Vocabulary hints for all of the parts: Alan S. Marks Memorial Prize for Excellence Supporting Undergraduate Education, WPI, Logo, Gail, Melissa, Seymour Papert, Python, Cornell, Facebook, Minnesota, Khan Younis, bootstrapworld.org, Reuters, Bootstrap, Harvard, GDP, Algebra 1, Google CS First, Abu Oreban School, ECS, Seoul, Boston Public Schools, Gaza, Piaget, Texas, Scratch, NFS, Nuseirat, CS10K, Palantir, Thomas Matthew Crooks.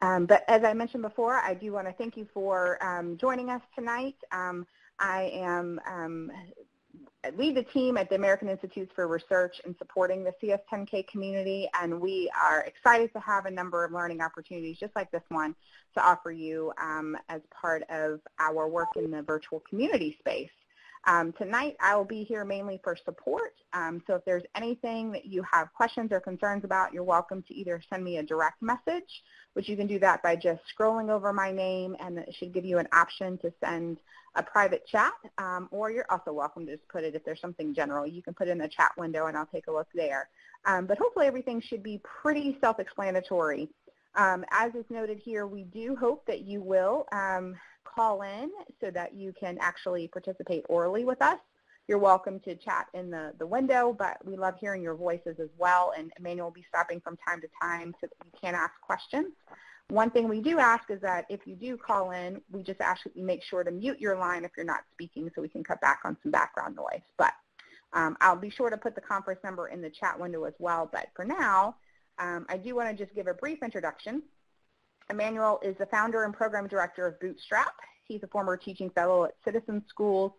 But as I mentioned before, I do want to thank you for joining us tonight. I lead the team at the American Institutes for Research in supporting the CS10K community, and we are excited to have a number of learning opportunities just like this one to offer you as part of our work in the virtual community space. Tonight I will be here mainly for support, so if there's anything that you have questions or concerns about, you're welcome to either send me a direct message, which you can do that by just scrolling over my name, and it should give you an option to send a private chat, or you're also welcome to just put it, if there's something general, you can put it in the chat window and I'll take a look there. But hopefully everything should be pretty self-explanatory. As is noted here, we do hope that you will call in so that you can actually participate orally with us. You're welcome to chat in the window, but we love hearing your voices as well, and Emmanuel will be stopping from time to time so that you can ask questions. One thing we do ask is that if you do call in, we just ask that you make sure to mute your line if you're not speaking so we can cut back on some background noise. But I'll be sure to put the conference number in the chat window as well, but for now, I do want to just give a brief introduction. Emmanuel is the founder and program director of Bootstrap. He's a former teaching fellow at Citizen Schools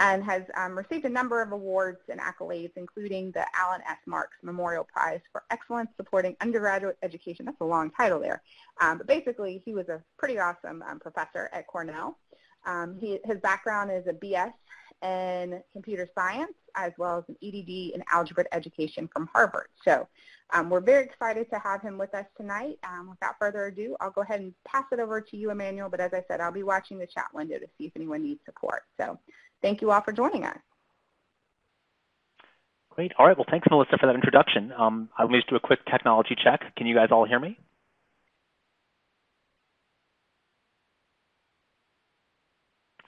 and has received a number of awards and accolades, including the Alan S. Marks Memorial Prize for Excellence Supporting Undergraduate Education. That's a long title there. But basically, he was a pretty awesome professor at Cornell. His background is a BS in computer science, as well as an EdD in algebra education from Harvard. So we're very excited to have him with us tonight. Without further ado, I'll go ahead and pass it over to you, Emmanuel, but as I said, I'll be watching the chat window to see if anyone needs support. So thank you all for joining us. Great. All right. Well, thanks, Melissa, for that introduction. I'll just do a quick technology check. Can you guys all hear me?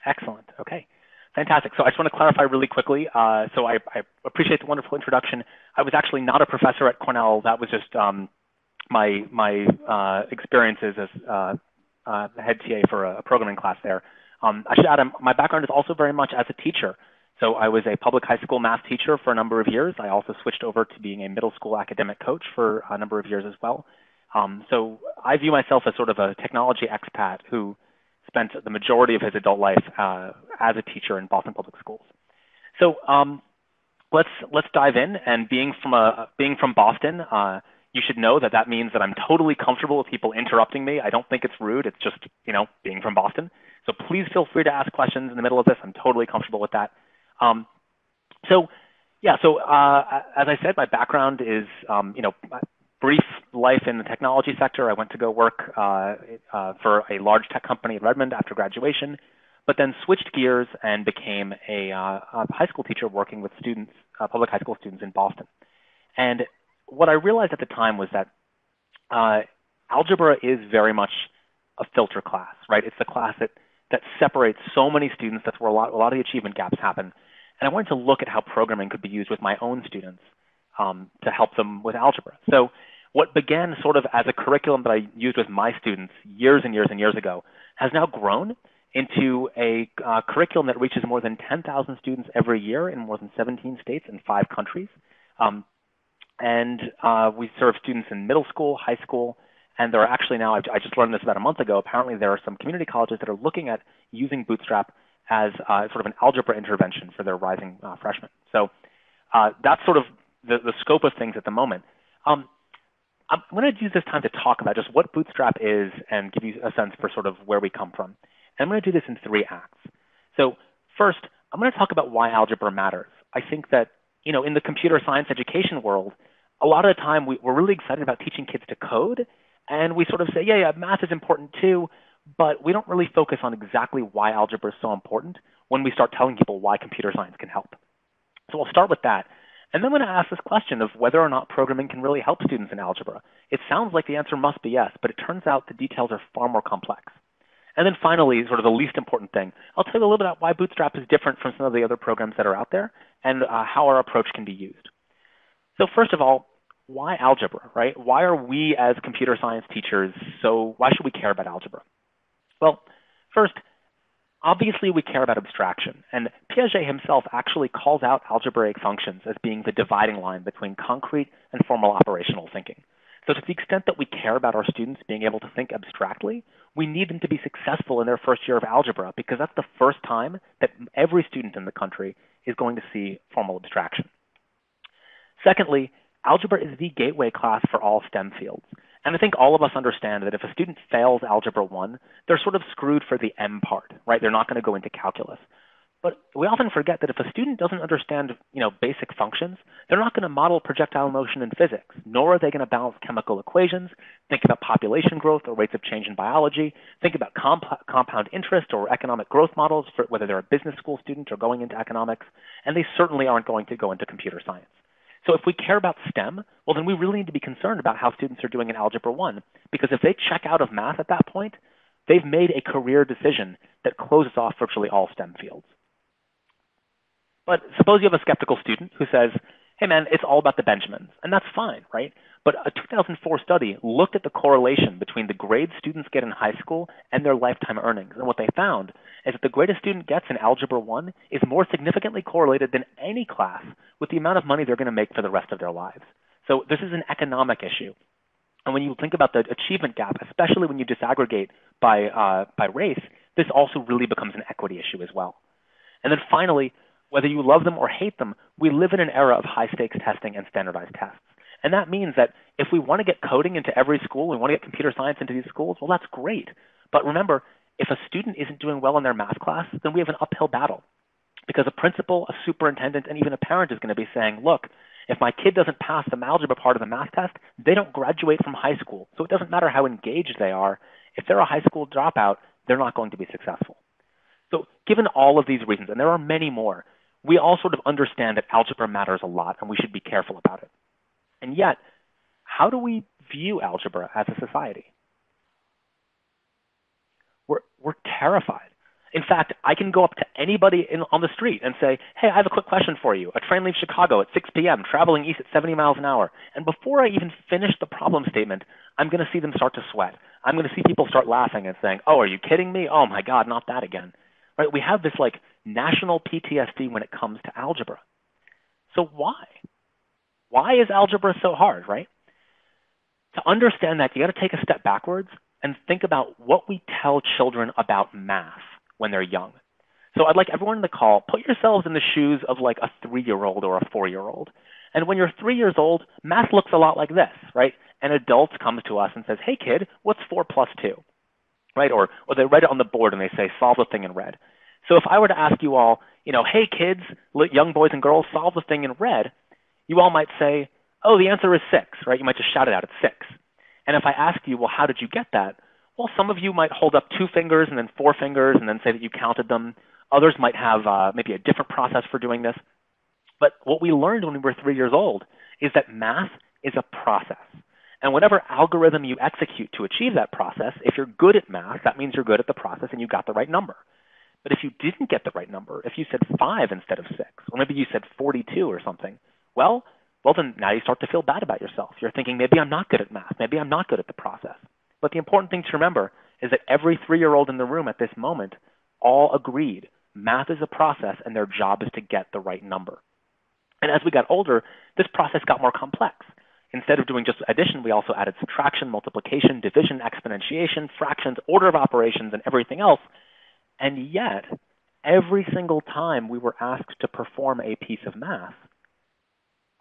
Excellent. Okay. Fantastic. So I just want to clarify really quickly. So I appreciate the wonderful introduction. I was actually not a professor at Cornell. That was just my experiences as the head TA for a programming class there. I should add, my background is also very much as a teacher. So I was a public high school math teacher for a number of years. I also switched over to being a middle school academic coach for a number of years as well. So I view myself as sort of a technology expat who spent the majority of his adult life as a teacher in Boston Public Schools. So let's dive in. And being from Boston, you should know that that means that I'm totally comfortable with people interrupting me. I don't think it's rude. It's just, you know, being from Boston. So please feel free to ask questions in the middle of this. I'm totally comfortable with that. So as I said, my background is, brief life in the technology sector. I went to go work for a large tech company in Redmond after graduation, but then switched gears and became a high school teacher working with students, public high school students in Boston. And what I realized at the time was that algebra is very much a filter class, right? It's the class that separates so many students. That's where a lot of the achievement gaps happen. And I wanted to look at how programming could be used with my own students to help them with algebra. So what began sort of as a curriculum that I used with my students years and years and years ago has now grown into a curriculum that reaches more than 10,000 students every year in more than 17 states and 5 countries. And we serve students in middle school, high school, and there are actually now, I just learned this about a month ago, apparently there are some community colleges that are looking at using Bootstrap as sort of an algebra intervention for their rising freshmen. So that's sort of the scope of things at the moment. I'm going to use this time to talk about just what Bootstrap is and give you a sense for sort of where we come from. And I'm going to do this in 3 acts. So first, I'm going to talk about why algebra matters. I think that, you know, in the computer science education world, a lot of the time we're really excited about teaching kids to code, and we sort of say, yeah, math is important too, but we don't really focus on exactly why algebra is so important when we start telling people why computer science can help. So I'll start with that. And then I'm going to ask this question of whether or not programming can really help students in algebra. It sounds like the answer must be yes, but it turns out the details are far more complex. And then finally, sort of the least important thing, I'll tell you a little bit about why Bootstrap is different from some of the other programs that are out there and how our approach can be used. So first of all, why algebra, right? Why are we as computer science teachers, so why should we care about algebra? Well, first, obviously, we care about abstraction, and Piaget himself actually calls out algebraic functions as being the dividing line between concrete and formal operational thinking. So to the extent that we care about our students being able to think abstractly, we need them to be successful in their first year of algebra, because that's the first time that every student in the country is going to see formal abstraction. Secondly, algebra is the gateway class for all STEM fields. And I think all of us understand that if a student fails Algebra 1, they're sort of screwed for the M part, right? They're not going to go into calculus. But we often forget that if a student doesn't understand, basic functions, they're not going to model projectile motion in physics, nor are they going to balance chemical equations, think about population growth or rates of change in biology, think about compound interest or economic growth models, for whether they're a business school student or going into economics, and they certainly aren't going to go into computer science. So if we care about STEM, well, then we really need to be concerned about how students are doing in Algebra 1, because if they check out of math at that point, they've made a career decision that closes off virtually all STEM fields. But suppose you have a skeptical student who says, hey, man, it's all about the Benjamins, and that's fine, right? But a 2004 study looked at the correlation between the grades students get in high school and their lifetime earnings, and what they found is that the grade a student gets in Algebra 1 is more significantly correlated than any class with the amount of money they're going to make for the rest of their lives. So this is an economic issue, and when you think about the achievement gap, especially when you disaggregate by race, this also really becomes an equity issue as well. And then finally, whether you love them or hate them, we live in an era of high-stakes testing and standardized tests. And that means that if we want to get coding into every school, we want to get computer science into these schools, well, that's great. But remember, if a student isn't doing well in their math class, then we have an uphill battle, because a principal, a superintendent, and even a parent is going to be saying, look, if my kid doesn't pass the algebra part of the math test, they don't graduate from high school. So it doesn't matter how engaged they are. If they're a high school dropout, they're not going to be successful. So given all of these reasons, and there are many more, we all sort of understand that algebra matters a lot and we should be careful about it. And yet, how do we view algebra as a society? We're terrified. In fact, I can go up to anybody on the street and say, hey, I have a quick question for you. A train leaves Chicago at 6 p.m., traveling east at 70 miles an hour. And before I even finish the problem statement, I'm going to see them start to sweat. I'm going to see people start laughing and saying, oh, are you kidding me? Oh, my God, not that again. Right? We have this like national PTSD when it comes to algebra. So why? Why is algebra so hard, right? To understand that, you got to take a step backwards and think about what we tell children about math when they're young. So I'd like everyone in the call, put yourselves in the shoes of like a 3-year-old or a 4-year-old. And when you're 3 years old, math looks a lot like this, right? An adult comes to us and says, hey, kid, what's 4 plus 2? Right? Or they write it on the board and they say, solve the thing in red. So if I were to ask you all, hey, kids, young boys and girls, solve the thing in red, you all might say, oh, the answer is 6, right? You might just shout it out, it's 6. And if I ask you, well, how did you get that? Well, some of you might hold up 2 fingers and then 4 fingers and then say that you counted them. Others might have maybe a different process for doing this. But what we learned when we were 3 years old is that math is a process. And whatever algorithm you execute to achieve that process, if you're good at math, that means you're good at the process and you got the right number. But if you didn't get the right number, if you said 5 instead of 6, or maybe you said 42 or something, well, then now you start to feel bad about yourself. You're thinking, maybe I'm not good at math. Maybe I'm not good at the process. But the important thing to remember is that every 3-year-old in the room at this moment all agreed math is a process and their job is to get the right number. And as we got older, this process got more complex. Instead of doing just addition, we also added subtraction, multiplication, division, exponentiation, fractions, order of operations, and everything else. And yet, every single time we were asked to perform a piece of math,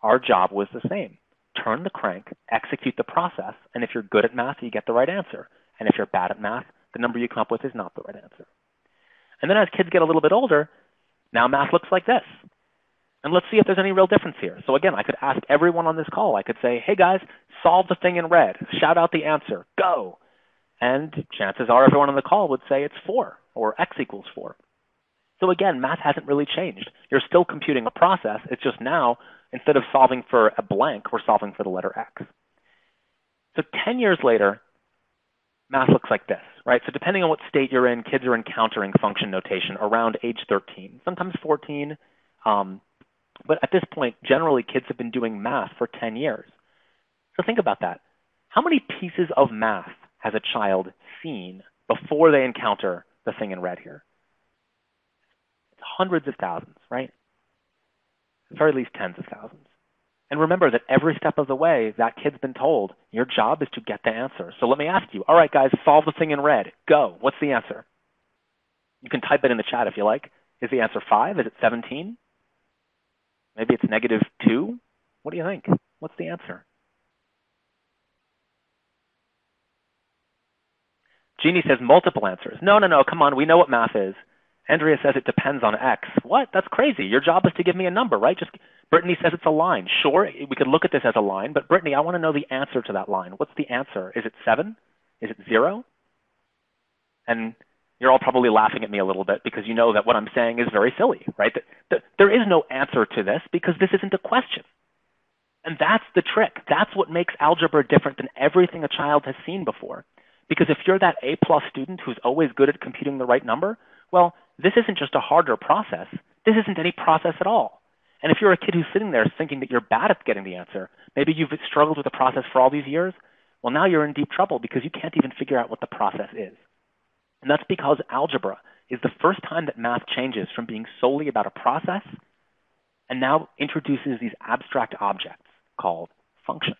our job was the same. Turn the crank, execute the process, and if you're good at math, you get the right answer. And if you're bad at math, the number you come up with is not the right answer. And then as kids get a little bit older, now math looks like this. And let's see if there's any real difference here. So again, I could ask everyone on this call. I could say, hey guys, solve the thing in red. Shout out the answer. Go. And chances are everyone on the call would say it's 4 or x equals 4. So again, math hasn't really changed. You're still computing a process. It's just now, instead of solving for a blank, we're solving for the letter X. So 10 years later, math looks like this, right? So depending on what state you're in, kids are encountering function notation around age 13, sometimes 14. But at this point, generally, kids have been doing math for 10 years. So think about that. How many pieces of math has a child seen before they encounter the thing in red here? It's hundreds of thousands, right? At the very least, tens of thousands. And remember that every step of the way, that kid's been told, your job is to get the answer. So let me ask you, all right, guys, solve the thing in red. Go. What's the answer? You can type it in the chat if you like. Is the answer 5? Is it 17? Maybe it's -2? What do you think? What's the answer? Jeannie says multiple answers. No, no, no, come on. We know what math is. Andrea says it depends on X. What? That's crazy. Your job is to give me a number, right? Just Brittany says it's a line. Sure, we could look at this as a line, but Brittany, I want to know the answer to that line. What's the answer? Is it 7? Is it 0? And you're all probably laughing at me a little bit because you know that what I'm saying is very silly, right? There is no answer to this because this isn't a question. And that's the trick. That's what makes algebra different than everything a child has seen before. Because if you're that A+ student who's always good at computing the right number, well, this isn't just a harder process. This isn't any process at all. And if you're a kid who's sitting there thinking that you're bad at getting the answer, maybe you've struggled with the process for all these years, well, now you're in deep trouble because you can't even figure out what the process is. And that's because algebra is the first time that math changes from being solely about a process and now introduces these abstract objects called functions.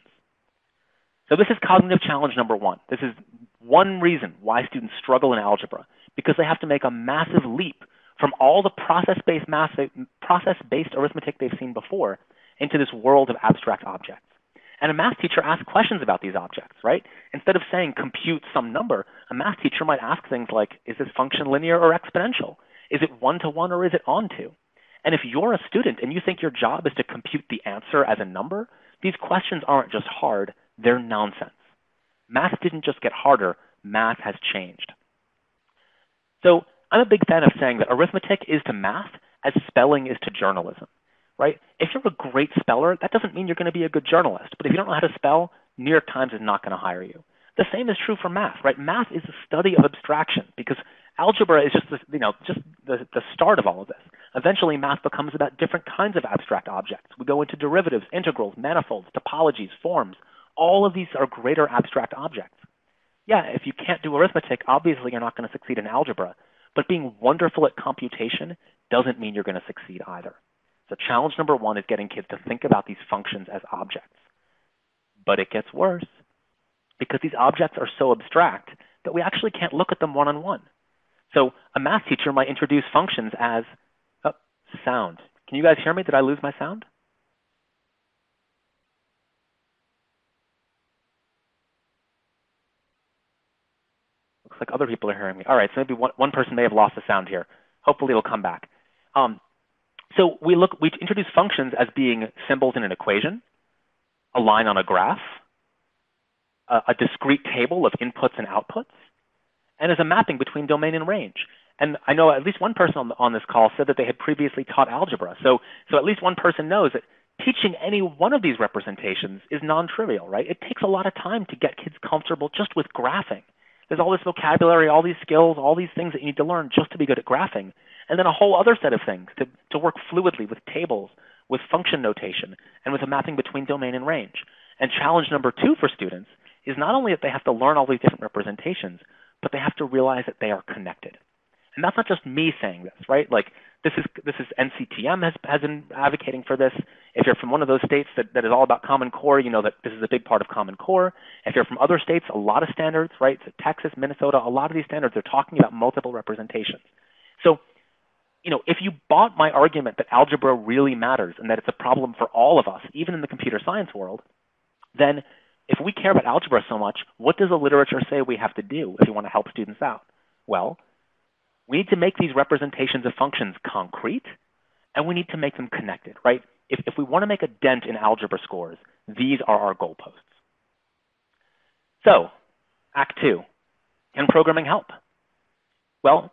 So this is cognitive challenge number one. This is one reason why students struggle in algebra, because they have to make a massive leap from all the process-based arithmetic they've seen before into this world of abstract objects. And a math teacher asks questions about these objects, right? Instead of saying compute some number, a math teacher might ask things like, is this function linear or exponential? Is it one-to-one or is it onto? And if you're a student and you think your job is to compute the answer as a number, these questions aren't just hard, they're nonsense. Math didn't just get harder, math has changed. So I'm a big fan of saying that arithmetic is to math as spelling is to journalism, right? If you're a great speller, that doesn't mean you're going to be a good journalist, but if you don't know how to spell, New York Times is not going to hire you. The same is true for math, right? Math is the study of abstraction because algebra is just, the start of all of this. Eventually, math becomes about different kinds of abstract objects. We go into derivatives, integrals, manifolds, topologies, forms. All of these are greater abstract objects. Yeah, if you can't do arithmetic, obviously you're not going to succeed in algebra, but being wonderful at computation doesn't mean you're going to succeed either. So challenge number one is getting kids to think about these functions as objects. But it gets worse because these objects are so abstract that we actually can't look at them one-on-one. So a math teacher might introduce functions as sound. Can you guys hear me? Did I lose my sound? Like other people are hearing me. All right, so maybe one person may have lost the sound here. Hopefully it'll come back. So we introduce functions as being symbols in an equation, a line on a graph, a discrete table of inputs and outputs, and as a mapping between domain and range. And I know at least one person on this call said that they had previously taught algebra. So at least one person knows that teaching any one of these representations is non-trivial, right? It takes a lot of time to get kids comfortable just with graphing. There's all this vocabulary, all these skills, all these things that you need to learn just to be good at graphing. And then a whole other set of things to work fluidly with tables, with function notation, and with a mapping between domain and range. And challenge number two for students is not only that they have to learn all these different representations, but they have to realize that they are connected. And that's not just me saying this, right? Like this is NCTM has been advocating for this. If you're from one of those states that is all about Common Core, you know that this is a big part of Common Core. If you're from other states, a lot of standards, right? So Texas, Minnesota, a lot of these standards are talking about multiple representations. So, you know, if you bought my argument that algebra really matters and that it's a problem for all of us, even in the computer science world, then if we care about algebra so much, what does the literature say we have to do if you want to help students out? Well, we need to make these representations of functions concrete, and we need to make them connected, right? If we want to make a dent in algebra scores, these are our goalposts. So, Act 2, can programming help? Well,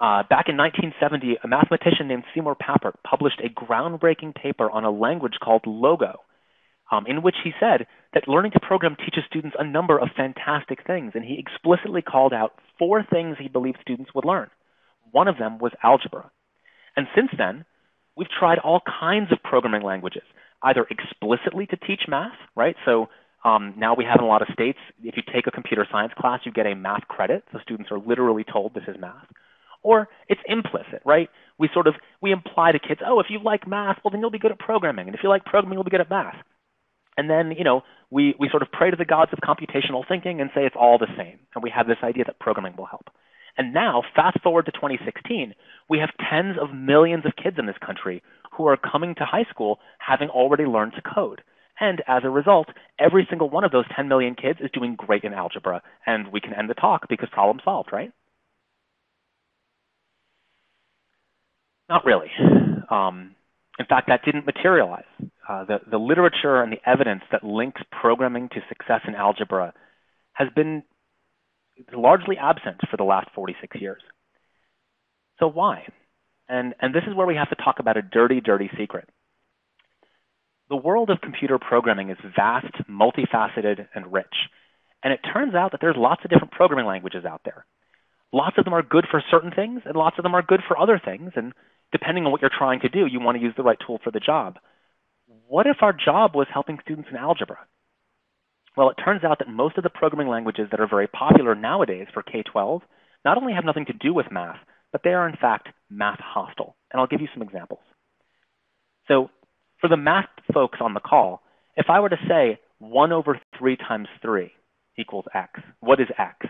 back in 1970, a mathematician named Seymour Papert published a groundbreaking paper on a language called Logo, in which he said that learning to program teaches students a number of fantastic things, and he explicitly called out 4 things he believed students would learn. One of them was algebra. And since then, we've tried all kinds of programming languages, either explicitly to teach math, right? So now we have in a lot of states, if you take a computer science class, you get a math credit. So students are literally told this is math. Or it's implicit, right? We imply to kids, oh, if you like math, well, then you'll be good at programming. And if you like programming, you'll be good at math. And then, you know, we sort of pray to the gods of computational thinking and say it's all the same. And we have this idea that programming will help. And now, fast forward to 2016, we have tens of millions of kids in this country who are coming to high school having already learned to code. And as a result, every single one of those 10 million kids is doing great in algebra. And we can end the talk because problem solved, right? Not really. In fact, that didn't materialize. The literature and the evidence that links programming to success in algebra has been largely absent for the last 46 years. So why? And this is where we have to talk about a dirty, dirty secret. The world of computer programming is vast, multifaceted, and rich. And it turns out that there's lots of different programming languages out there. Lots of them are good for certain things, and lots of them are good for other things. And depending on what you're trying to do, you want to use the right tool for the job. What if our job was helping students in algebra? Well, it turns out that most of the programming languages that are very popular nowadays for K-12 not only have nothing to do with math, but they are in fact math hostile. And I'll give you some examples. So for the math folks on the call, if I were to say 1/3 × 3 = x, what is x?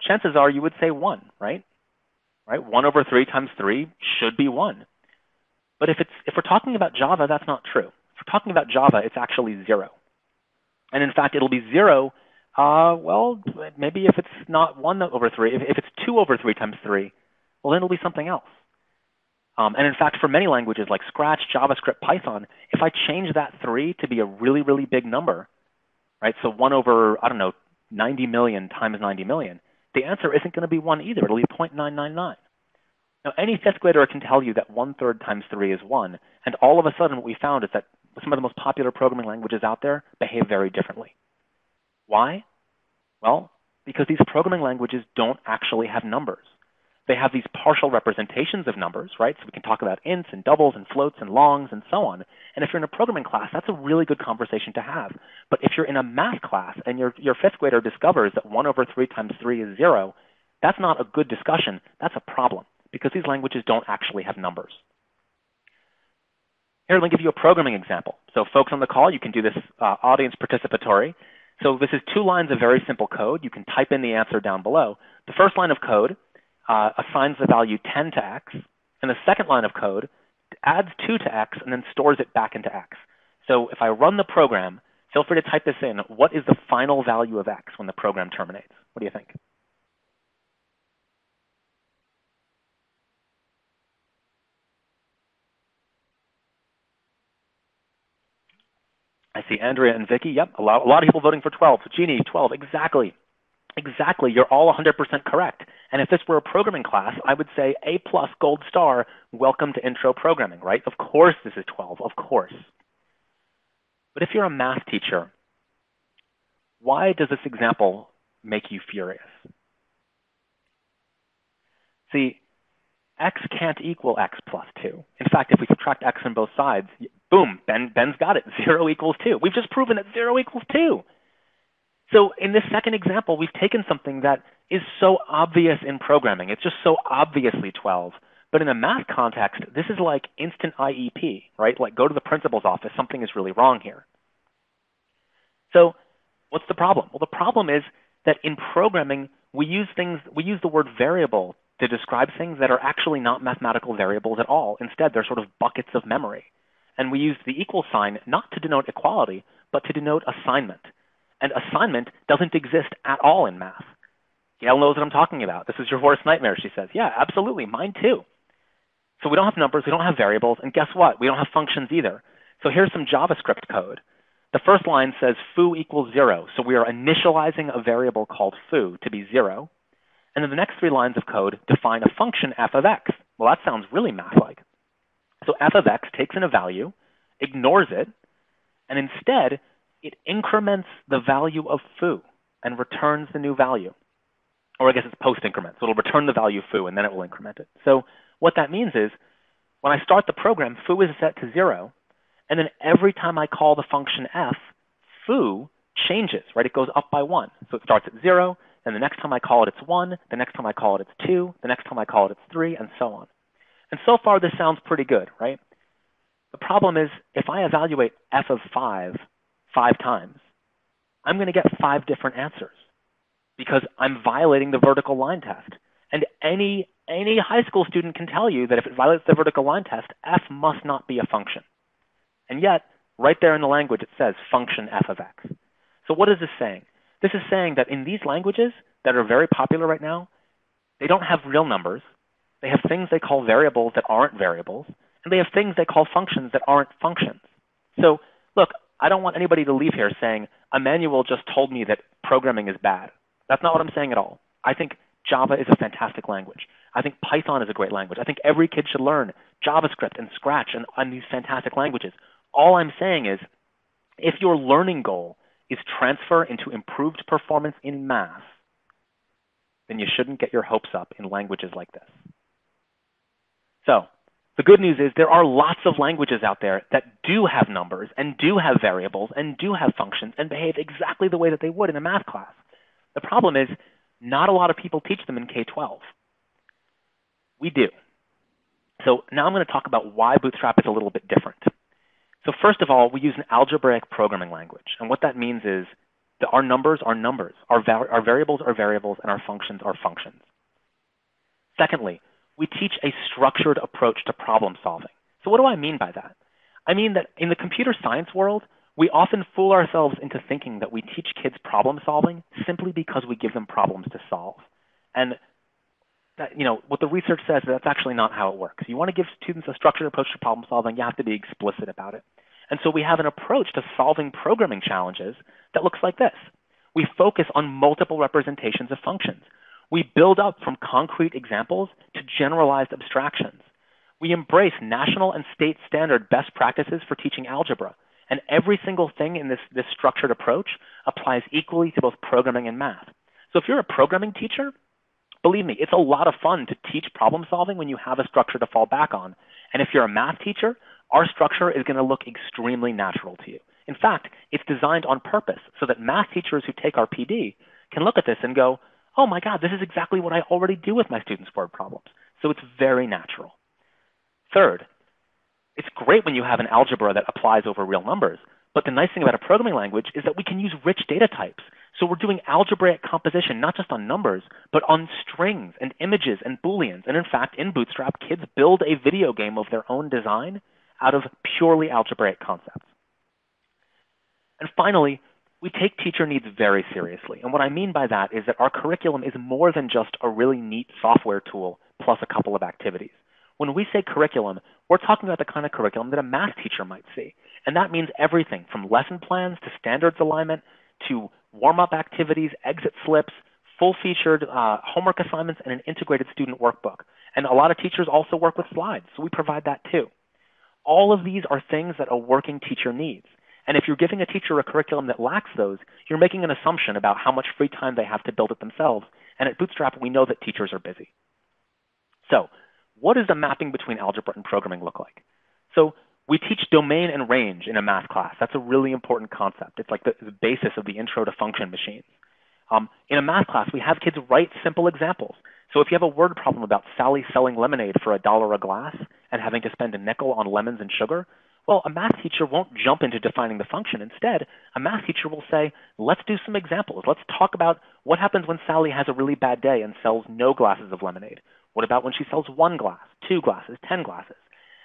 Chances are you would say 1, right? 1/3 × 3 should be 1. But if we're talking about Java, that's not true. If we're talking about Java, it's actually 0. And in fact, it'll be 0, well, maybe if it's not 1/3, if it's 2/3 × 3, well, then it'll be something else. And in fact, for many languages like Scratch, JavaScript, Python, if I change that 3 to be a really, really big number, right? So 1/, I don't know, 90 million times 90 million, the answer isn't going to be 1 either. It'll be 0.999. Now, any fifth grader can tell you that 1/3 × 3 is 1. And all of a sudden, what we found is that some of the most popular programming languages out there behave very differently. Why? Well, because these programming languages don't actually have numbers. They have these partial representations of numbers, right? So we can talk about ints and doubles and floats and longs and so on. And if you're in a programming class, that's a really good conversation to have. But if you're in a math class and your fifth grader discovers that 1/3 × 3 is 0, that's not a good discussion. That's a problem because these languages don't actually have numbers. Here, let me give you a programming example. So folks on the call, you can do this audience participatory. So this is 2 lines of very simple code. You can type in the answer down below. The first line of code assigns the value 10 to x, and the second line of code adds 2 to x and then stores it back into x. So if I run the program, feel free to type this in. What is the final value of x when the program terminates? What do you think? I see Andrea and Vicky. Yep, a lot of people voting for 12. So Jeannie, 12, exactly. Exactly, you're all 100% correct. And if this were a programming class, I would say A+, gold star, welcome to intro programming, right? Of course this is 12, of course. But if you're a math teacher, why does this example make you furious? See, x can't equal x + 2. In fact, if we subtract x on both sides, boom, Ben's got it, 0 = 2. We've just proven that 0 = 2. So in this second example, we've taken something that is so obvious in programming. It's just so obviously 12. But in a math context, this is like instant IEP, right? Like go to the principal's office. Something is really wrong here. So what's the problem? Well, the problem is that in programming, we use the word variable to describe things that are actually not mathematical variables at all. Instead, they're sort of buckets of memory. And we use the equal sign not to denote equality, but to denote assignment. And assignment doesn't exist at all in math. Gail knows what I'm talking about. This is your worst nightmare, she says. Yeah, absolutely, mine too. So we don't have numbers, we don't have variables, and guess what? We don't have functions either. So here's some JavaScript code. The first line says foo = 0. So we are initializing a variable called foo to be 0. And then the next 3 lines of code define a function f(x). Well, that sounds really math-like. So f(x) takes in a value, ignores it, and instead, it increments the value of foo and returns the new value. Or I guess it's post-increment, so it'll return the value foo and then it will increment it. So what that means is when I start the program, foo is set to 0, and then every time I call the function f, foo changes, right? It goes up by 1. So it starts at 0, And the next time I call it, it's 1. The next time I call it, it's 2. The next time I call it, it's 3, and so on. And so far, this sounds pretty good, right? The problem is, if I evaluate f of 5 times, I'm going to get 5 different answers because I'm violating the vertical line test. And any high school student can tell you that if it violates the vertical line test, f must not be a function. And yet, right there in the language, it says function f of x. So what is this saying? This is saying that in these languages that are very popular right now, they don't have real numbers. They have things they call variables that aren't variables. And they have things they call functions that aren't functions. So look, I don't want anybody to leave here saying, Emmanuel just told me that programming is bad. That's not what I'm saying at all. I think Java is a fantastic language. I think Python is a great language. I think every kid should learn JavaScript and Scratch and these fantastic languages. All I'm saying is, if your learning goal is transfer into improved performance in math, then you shouldn't get your hopes up in languages like this. So the good news is there are lots of languages out there that do have numbers and do have variables and do have functions and behave exactly the way that they would in a math class. The problem is not a lot of people teach them in K-12. We do. So now I'm going to talk about why Bootstrap is a little bit different. So first of all, we use an algebraic programming language. And what that means is that our numbers are numbers, our variables are variables, and our functions are functions. Secondly, we teach a structured approach to problem solving. So what do I mean by that? I mean that in the computer science world, we often fool ourselves into thinking that we teach kids problem solving simply because we give them problems to solve. And that, you know, what the research says, that's actually not how it works. You want to give students a structured approach to problem solving, you have to be explicit about it. And so we have an approach to solving programming challenges that looks like this. We focus on multiple representations of functions. We build up from concrete examples to generalized abstractions. We embrace national and state standard best practices for teaching algebra. And every single thing in this structured approach applies equally to both programming and math. So if you're a programming teacher, believe me, it's a lot of fun to teach problem solving when you have a structure to fall back on. And if you're a math teacher, our structure is going to look extremely natural to you. In fact, it's designed on purpose so that math teachers who take our PD can look at this and go, oh my God, this is exactly what I already do with my students' word problems. So it's very natural. Third, it's great when you have an algebra that applies over real numbers. But the nice thing about a programming language is that we can use rich data types. So we're doing algebraic composition, not just on numbers, but on strings and images and Booleans. And in fact, in Bootstrap, kids build a video game of their own design out of purely algebraic concepts. And finally, we take teacher needs very seriously. And what I mean by that is that our curriculum is more than just a really neat software tool plus a couple of activities. When we say curriculum, we're talking about the kind of curriculum that a math teacher might see. And that means everything from lesson plans to standards alignment to warm-up activities, exit slips, full-featured homework assignments, and an integrated student workbook. And a lot of teachers also work with slides, so we provide that too. All of these are things that a working teacher needs. And if you're giving a teacher a curriculum that lacks those, you're making an assumption about how much free time they have to build it themselves. And at Bootstrap, we know that teachers are busy. So what does the mapping between algebra and programming look like? So we teach domain and range in a math class. That's a really important concept. It's like the basis of the intro to function machines. In a math class, we have kids write simple examples. So if you have a word problem about Sally selling lemonade for $1 a glass and having to spend a nickel on lemons and sugar, well, a math teacher won't jump into defining the function. Instead, a math teacher will say, let's do some examples. Let's talk about what happens when Sally has a really bad day and sells no glasses of lemonade. What about when she sells 1 glass, 2 glasses, 10 glasses?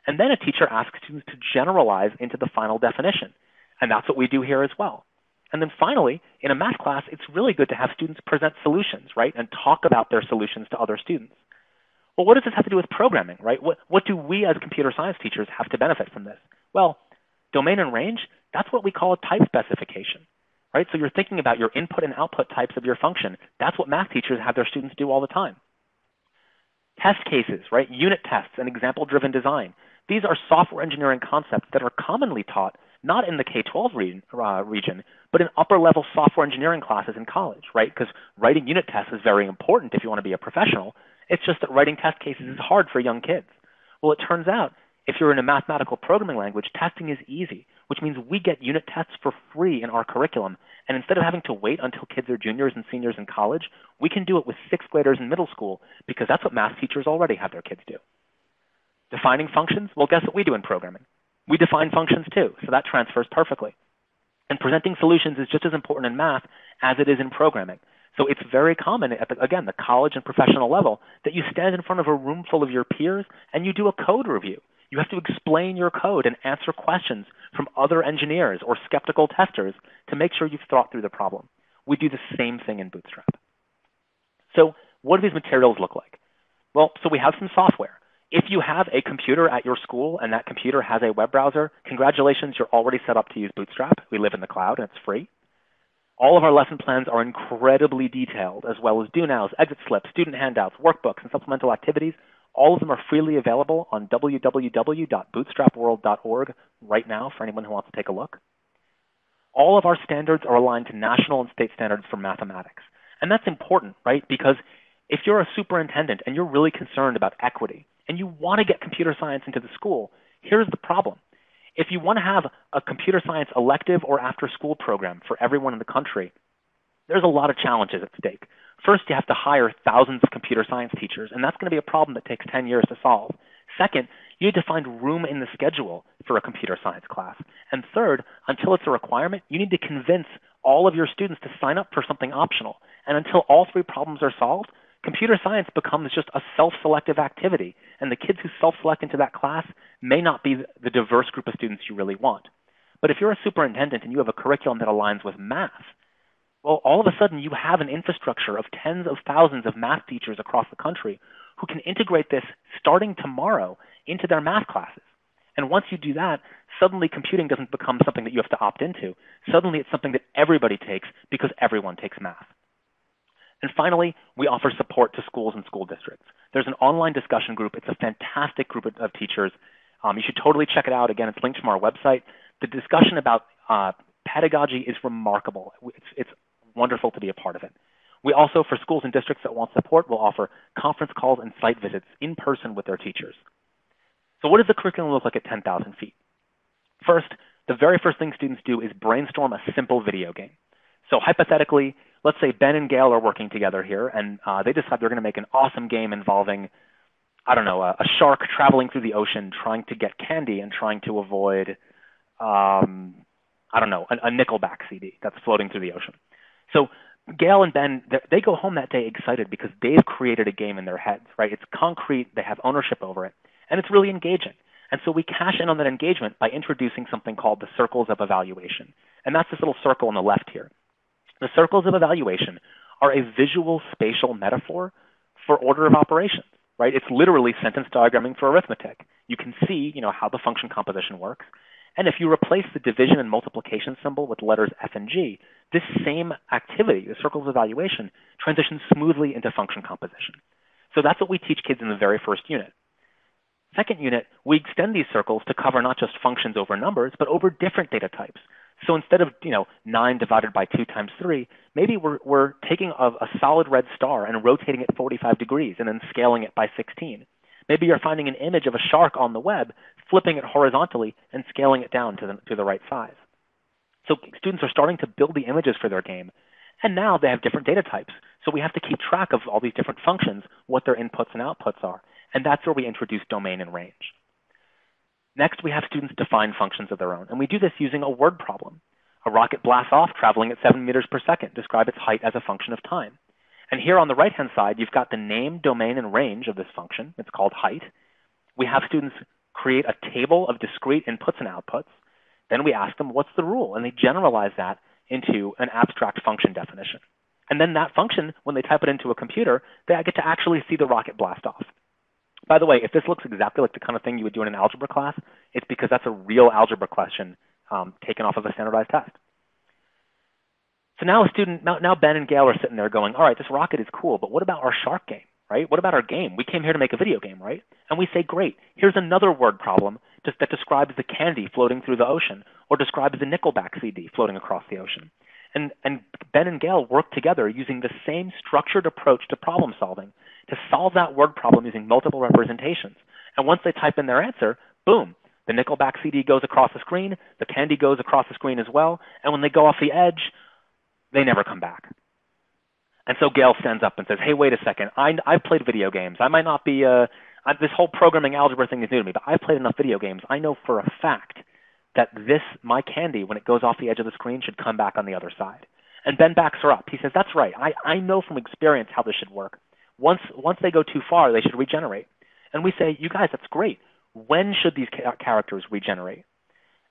And then a teacher asks students to generalize into the final definition. And that's what we do here as well. And then finally, in a math class, it's really good to have students present solutions, right, and talk about their solutions to other students. Well, what does this have to do with programming, right? What do we as computer science teachers have to benefit from this? Well, domain and range, that's what we call a type specification, right? So you're thinking about your input and output types of your function. That's what math teachers have their students do all the time. Test cases, right? Unit tests and example-driven design. These are software engineering concepts that are commonly taught not in the K-12 region, but in upper-level software engineering classes in college, right? Because writing unit tests is very important if you want to be a professional. It's just that writing test cases is hard for young kids. Well, it turns out if you're in a mathematical programming language, testing is easy. which means we get unit tests for free in our curriculum. And instead of having to wait until kids are juniors and seniors in college, we can do it with sixth graders in middle school because that's what math teachers already have their kids do. Defining functions? Well, guess what we do in programming? We define functions too, so that transfers perfectly. And presenting solutions is just as important in math as it is in programming. So it's very common at, again, the college and professional level that you stand in front of a room full of your peers and you do a code review. You have to explain your code and answer questions from other engineers or skeptical testers to make sure you've thought through the problem. We do the same thing in Bootstrap. So what do these materials look like? Well, so we have some software. If you have a computer at your school and that computer has a web browser, congratulations, you're already set up to use Bootstrap. We live in the cloud and it's free. All of our lesson plans are incredibly detailed, as well as do-nows, exit slips, student handouts, workbooks, and supplemental activities. All of them are freely available on www.bootstrapworld.org right now for anyone who wants to take a look. All of our standards are aligned to national and state standards for mathematics. And that's important, right? Because if you're a superintendent and you're really concerned about equity and you want to get computer science into the school, here's the problem. If you want to have a computer science elective or after-school program for everyone in the country, there's a lot of challenges at stake. First, you have to hire thousands of computer science teachers, and that's going to be a problem that takes 10 years to solve. Second, you need to find room in the schedule for a computer science class. And third, until it's a requirement, you need to convince all of your students to sign up for something optional. And until all three problems are solved, computer science becomes just a self-selective activity, and the kids who self-select into that class may not be the diverse group of students you really want. But if you're a superintendent and you have a curriculum that aligns with math, well, all of a sudden you have an infrastructure of tens of thousands of math teachers across the country who can integrate this starting tomorrow into their math classes. And once you do that, suddenly computing doesn't become something that you have to opt into. Suddenly it's something that everybody takes because everyone takes math. And finally, we offer support to schools and school districts. There's an online discussion group. It's a fantastic group of teachers. You should totally check it out. Again, it's linked from our website. The discussion about pedagogy is remarkable. It's wonderful to be a part of it. We also, for schools and districts that want support, will offer conference calls and site visits in person with their teachers. So what does the curriculum look like at 10,000 feet? First, the very first thing students do is brainstorm a simple video game. So hypothetically, let's say Ben and Gail are working together here, and they decide they're going to make an awesome game involving, I don't know, a shark traveling through the ocean trying to get candy and trying to avoid, I don't know, a Nickelback CD that's floating through the ocean. So Gail and Ben, they go home that day excited because they've created a game in their heads, right? It's concrete, they have ownership over it, and it's really engaging. And so we cash in on that engagement by introducing something called the circles of evaluation. And that's this little circle on the left here. The circles of evaluation are a visual spatial metaphor for order of operations, right? It's literally sentence diagramming for arithmetic. You can see, you know, how the function composition works. And if you replace the division and multiplication symbol with letters F and G, this same activity, the circles of evaluation, transitions smoothly into function composition. So that's what we teach kids in the very first unit. Second unit, we extend these circles to cover not just functions over numbers, but over different data types. So instead of, you know, 9 divided by 2 times 3, maybe we're taking a solid red star and rotating it 45 degrees and then scaling it by 16. Maybe you're finding an image of a shark on the web, flipping it horizontally and scaling it down to the right size. So students are starting to build the images for their game, and now they have different data types. So we have to keep track of all these different functions, what their inputs and outputs are, and that's where we introduce domain and range. Next, we have students define functions of their own, and we do this using a word problem. A rocket blasts off, traveling at 7 meters per second. Describe its height as a function of time. And here on the right-hand side, you've got the name, domain, and range of this function. It's called height. We have students create a table of discrete inputs and outputs. Then we ask them, what's the rule? And they generalize that into an abstract function definition. And then that function, when they type it into a computer, they get to actually see the rocket blast off. By the way, if this looks exactly like the kind of thing you would do in an algebra class, it's because that's a real algebra question taken off of a standardized test. So now now Ben and Gail are sitting there going, all right, this rocket is cool, but what about our shark game, right? What about our game? We came here to make a video game, right? And we say, great, here's another word problem that describes the candy floating through the ocean or describes the Nickelback CD floating across the ocean. And Ben and Gail work together using the same structured approach to problem solving to solve that word problem using multiple representations. And once they type in their answer, boom, The Nickelback CD goes across the screen, the candy goes across the screen as well, and when they go off the edge, they never come back. And so Gail stands up and says, hey, wait a second, I've played video games. I might not be, this whole programming algebra thing is new to me, but I've played enough video games. I know for a fact that this, my candy, when it goes off the edge of the screen, should come back on the other side. And Ben backs her up. He says, that's right, I know from experience how this should work. Once they go too far, they should regenerate. And we say, you guys, that's great. When should these characters regenerate?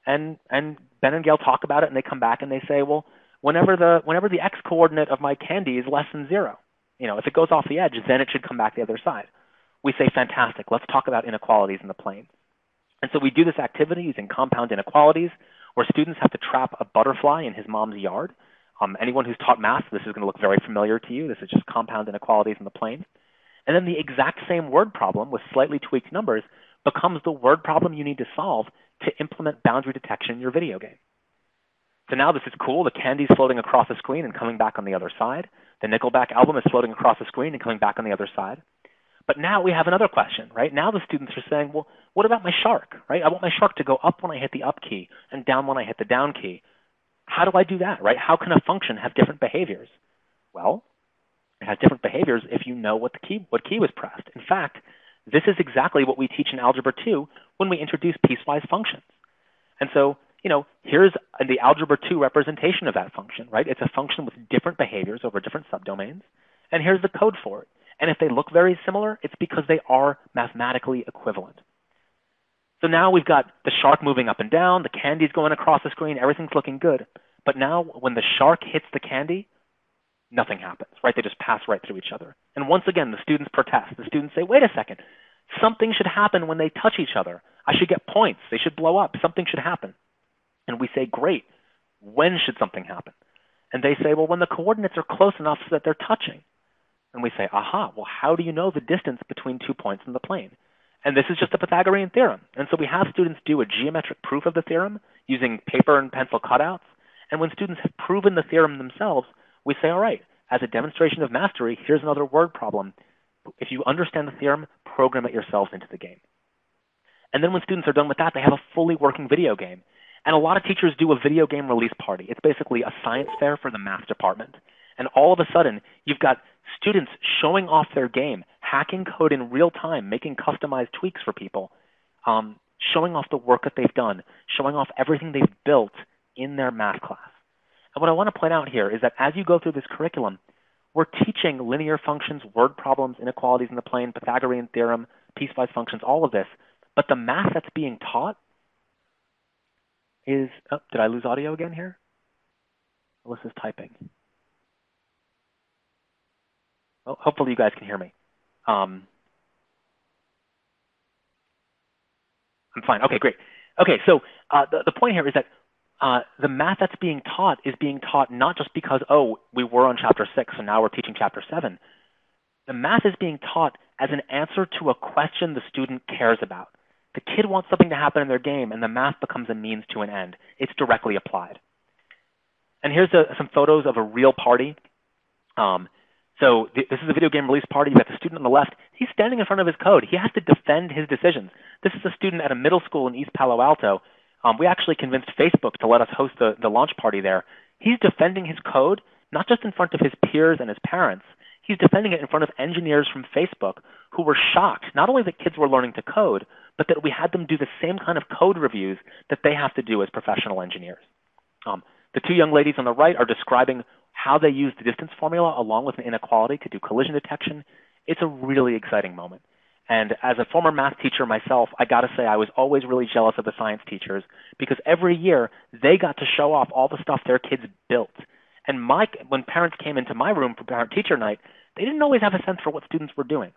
And Ben and Gail talk about it, and they come back and they say, well, whenever the X coordinate of my candy is less than 0, you know, if it goes off the edge, then it should come back the other side. We say, fantastic, let's talk about inequalities in the plane. And so we do this activity using compound inequalities, where students have to trap a butterfly in his mom's yard. Anyone who's taught math, this is going to look very familiar to you. This is just compound inequalities in the plane. And then the exact same word problem with slightly tweaked numbers becomes the word problem you need to solve to implement boundary detection in your video game. So now this is cool. The candy's floating across the screen and coming back on the other side. The Nickelback album is floating across the screen and coming back on the other side. But now we have another question, right? Now the students are saying, well, what about my shark, right? I want my shark to go up when I hit the up key and down when I hit the down key. How do I do that, right? How can a function have different behaviors? Well, it has different behaviors if you know what key was pressed. In fact, this is exactly what we teach in Algebra 2 when we introduce piecewise functions. And so, you know, here's the Algebra 2 representation of that function, right? It's a function with different behaviors over different subdomains, and here's the code for it. And if they look very similar, it's because they are mathematically equivalent. So now we've got the shark moving up and down, the candy's going across the screen, everything's looking good. But now when the shark hits the candy, nothing happens, right? They just pass right through each other. And once again, the students protest. The students say, wait a second, something should happen when they touch each other. I should get points. They should blow up. Something should happen. And we say, great, when should something happen? And they say, well, when the coordinates are close enough so that they're touching. And we say, aha, well, how do you know the distance between 2 points in the plane? And this is just the Pythagorean theorem. And so we have students do a geometric proof of the theorem using paper and pencil cutouts. And when students have proven the theorem themselves, we say, all right, as a demonstration of mastery, here's another word problem. If you understand the theorem, program it yourselves into the game. And then when students are done with that, they have a fully working video game. And a lot of teachers do a video game release party. It's basically a science fair for the math department. And all of a sudden, you've got students showing off their game, hacking code in real time, making customized tweaks for people, showing off the work that they've done, showing off everything they've built in their math class. And what I want to point out here is that as you go through this curriculum, we're teaching linear functions, word problems, inequalities in the plane, Pythagorean theorem, piecewise functions, all of this. But the math that's being taught is, oh, did I lose audio again here? Melissa's typing. Well, hopefully you guys can hear me. I'm fine. Okay, great. Okay, so the point here is that the math that's being taught is being taught not just because, oh, we were on Chapter 6, so now we're teaching Chapter 7. The math is being taught as an answer to a question the student cares about. The kid wants something to happen in their game, and the math becomes a means to an end. It's directly applied. And here's some photos of a real party. So this is a video game release party. You've got the student on the left. He's standing in front of his code. He has to defend his decisions. This is a student at a middle school in East Palo Alto. We actually convinced Facebook to let us host the launch party there. He's defending his code, not just in front of his peers and his parents. He's defending it in front of engineers from Facebook who were shocked, not only that kids were learning to code, but that we had them do the same kind of code reviews that they have to do as professional engineers. The two young ladies on the right are describing how they use the distance formula along with an inequality to do collision detection. It's a really exciting moment. And as a former math teacher myself, I got to say I was always really jealous of the science teachers because every year they got to show off all the stuff their kids built. And when parents came into my room for parent-teacher night, they didn't always have a sense for what students were doing.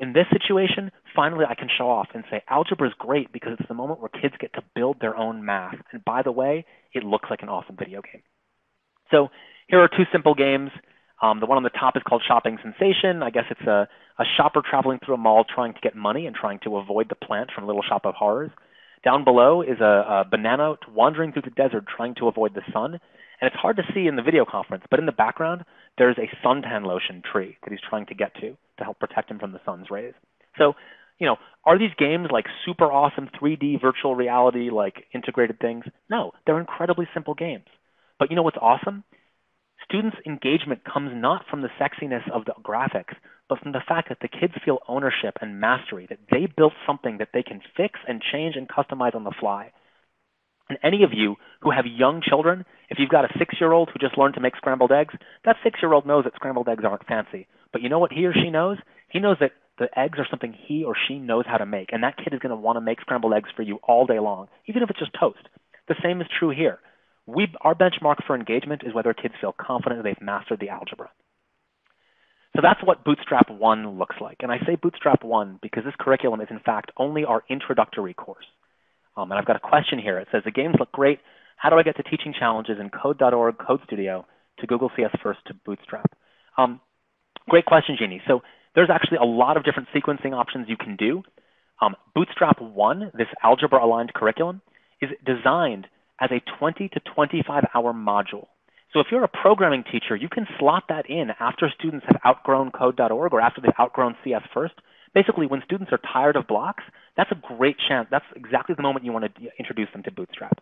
In this situation, finally I can show off and say algebra is great because it's the moment where kids get to build their own math. And by the way, it looks like an awesome video game. So here are two simple games. The one on the top is called Shopping Sensation. I guess it's a shopper traveling through a mall trying to get money and trying to avoid the plant from Little Shop of Horrors. Down below is a banana wandering through the desert trying to avoid the sun. And it's hard to see in the video conference, but in the background, there's a suntan lotion tree that he's trying to get to help protect him from the sun's rays. So you know, are these games like super awesome 3D virtual reality, like integrated things? No, they're incredibly simple games. But you know what's awesome? Students' engagement comes not from the sexiness of the graphics, but from the fact that the kids feel ownership and mastery, that they built something that they can fix and change and customize on the fly. And any of you who have young children, if you've got a 6-year-old who just learned to make scrambled eggs, that 6-year-old knows that scrambled eggs aren't fancy. But you know what he or she knows? He knows that the eggs are something he or she knows how to make, and that kid is going to want to make scrambled eggs for you all day long, even if it's just toast. The same is true here. Our benchmark for engagement is whether kids feel confident they've mastered the algebra. So that's what Bootstrap 1 looks like. And I say Bootstrap 1 because this curriculum is, in fact, only our introductory course. And I've got a question here. It says, the games look great. How do I get to teaching challenges in code.org, Code Studio, to Google CS First, to Bootstrap? Great question, Jeannie. So there's actually a lot of different sequencing options you can do. Bootstrap 1, this algebra-aligned curriculum, is designed as a 20 to 25-hour module. So if you're a programming teacher, you can slot that in after students have outgrown code.org or after they've outgrown CS First. Basically, when students are tired of blocks, that's a great chance. That's exactly the moment you want to introduce them to Bootstrap.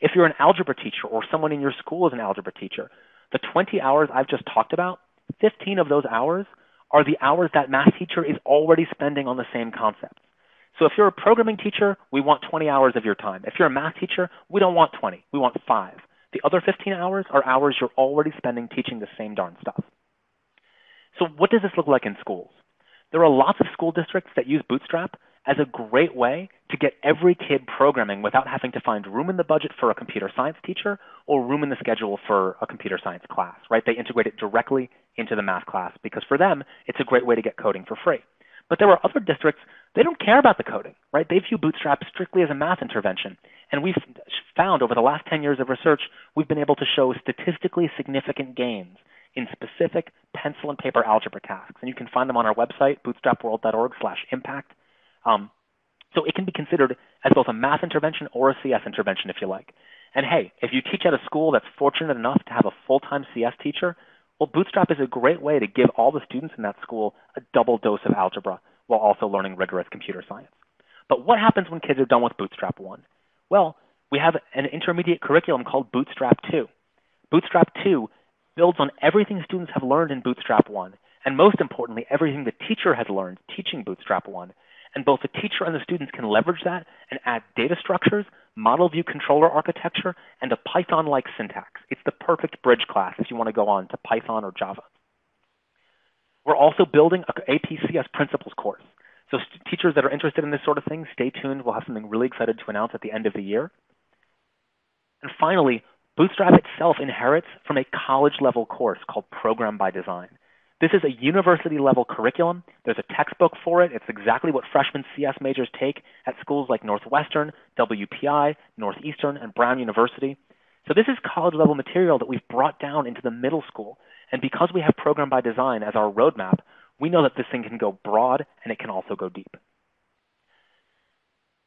If you're an algebra teacher or someone in your school is an algebra teacher, the 20 hours I've just talked about, 15 of those hours are the hours that math teacher is already spending on the same concepts. So if you're a programming teacher, we want 20 hours of your time. If you're a math teacher, we don't want 20. We want 5. The other 15 hours are hours you're already spending teaching the same darn stuff. So what does this look like in schools? There are lots of school districts that use Bootstrap as a great way to get every kid programming without having to find room in the budget for a computer science teacher or room in the schedule for a computer science class, right? They integrate it directly into the math class because for them, it's a great way to get coding for free. But there are other districts, they don't care about the coding, right? They view Bootstrap strictly as a math intervention. And we've found over the last 10 years of research, we've been able to show statistically significant gains in specific pencil and paper algebra tasks. And you can find them on our website, bootstrapworld.org/impact. So it can be considered as both a math intervention or a CS intervention, if you like. And hey, if you teach at a school that's fortunate enough to have a full-time CS teacher, well, Bootstrap is a great way to give all the students in that school a double dose of algebra while also learning rigorous computer science. But what happens when kids are done with Bootstrap 1? Well, we have an intermediate curriculum called Bootstrap 2. Bootstrap 2 builds on everything students have learned in Bootstrap 1, and most importantly, everything the teacher has learned teaching Bootstrap 1. And both the teacher and the students can leverage that and add data structures, model view controller architecture, and a Python-like syntax. It's the perfect bridge class if you want to go on to Python or Java. We're also building an APCS Principles course. So teachers that are interested in this sort of thing, stay tuned. We'll have something really exciting to announce at the end of the year. And finally, Bootstrap itself inherits from a college-level course called Program by Design. This is a university-level curriculum. There's a textbook for it. It's exactly what freshman CS majors take at schools like Northwestern, WPI, Northeastern, and Brown University. So this is college-level material that we've brought down into the middle school. And because we have Program by Design as our roadmap, we know that this thing can go broad and it can also go deep.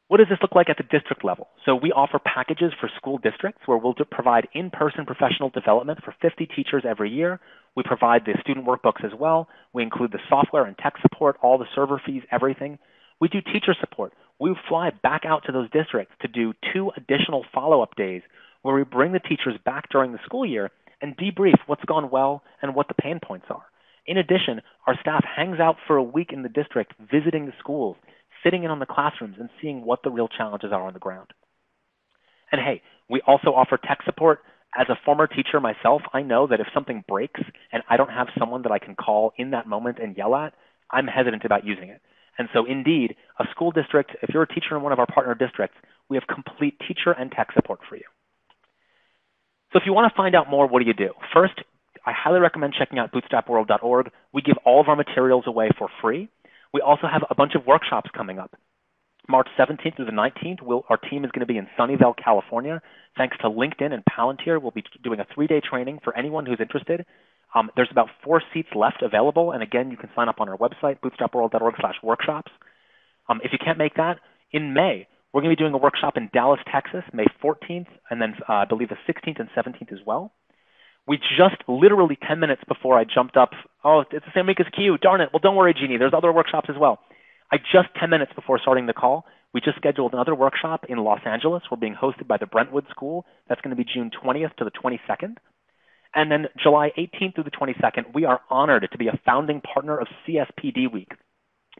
What does this look like at the district level? So we offer packages for school districts where we'll provide in-person professional development for 50 teachers every year. We provide the student workbooks as well. We include the software and tech support, all the server fees, everything. We do teacher support. We fly back out to those districts to do 2 additional follow-up days where we bring the teachers back during the school year and debrief what's gone well and what the pain points are. In addition, our staff hangs out for a week in the district visiting the schools, sitting in on the classrooms and seeing what the real challenges are on the ground. And hey, we also offer tech support. As a former teacher myself, I know that if something breaks and I don't have someone that I can call in that moment and yell at, I'm hesitant about using it. And so indeed, a school district, if you're a teacher in one of our partner districts, we have complete teacher and tech support for you. So if you want to find out more, what do you do? First, I highly recommend checking out bootstrapworld.org. We give all of our materials away for free. We also have a bunch of workshops coming up. March 17th through the 19th, our team is going to be in Sunnyvale, California. Thanks to LinkedIn and Palantir, we'll be doing a 3-day training for anyone who's interested. There's about 4 seats left available. And again, you can sign up on our website, bootstrapworld.org/workshops. If you can't make that, in May, we're going to be doing a workshop in Dallas, Texas, May 14th, and then I believe the 16th and 17th as well. We just literally 10 minutes before I jumped up, oh, it's the same week as Q, darn it. Well, don't worry, Jeannie, there's other workshops as well. I Like just 10 minutes before starting the call, we just scheduled another workshop in Los Angeles. We're being hosted by the Brentwood School. That's going to be June 20th to the 22nd. And then July 18th through the 22nd, we are honored to be a founding partner of CSPD Week.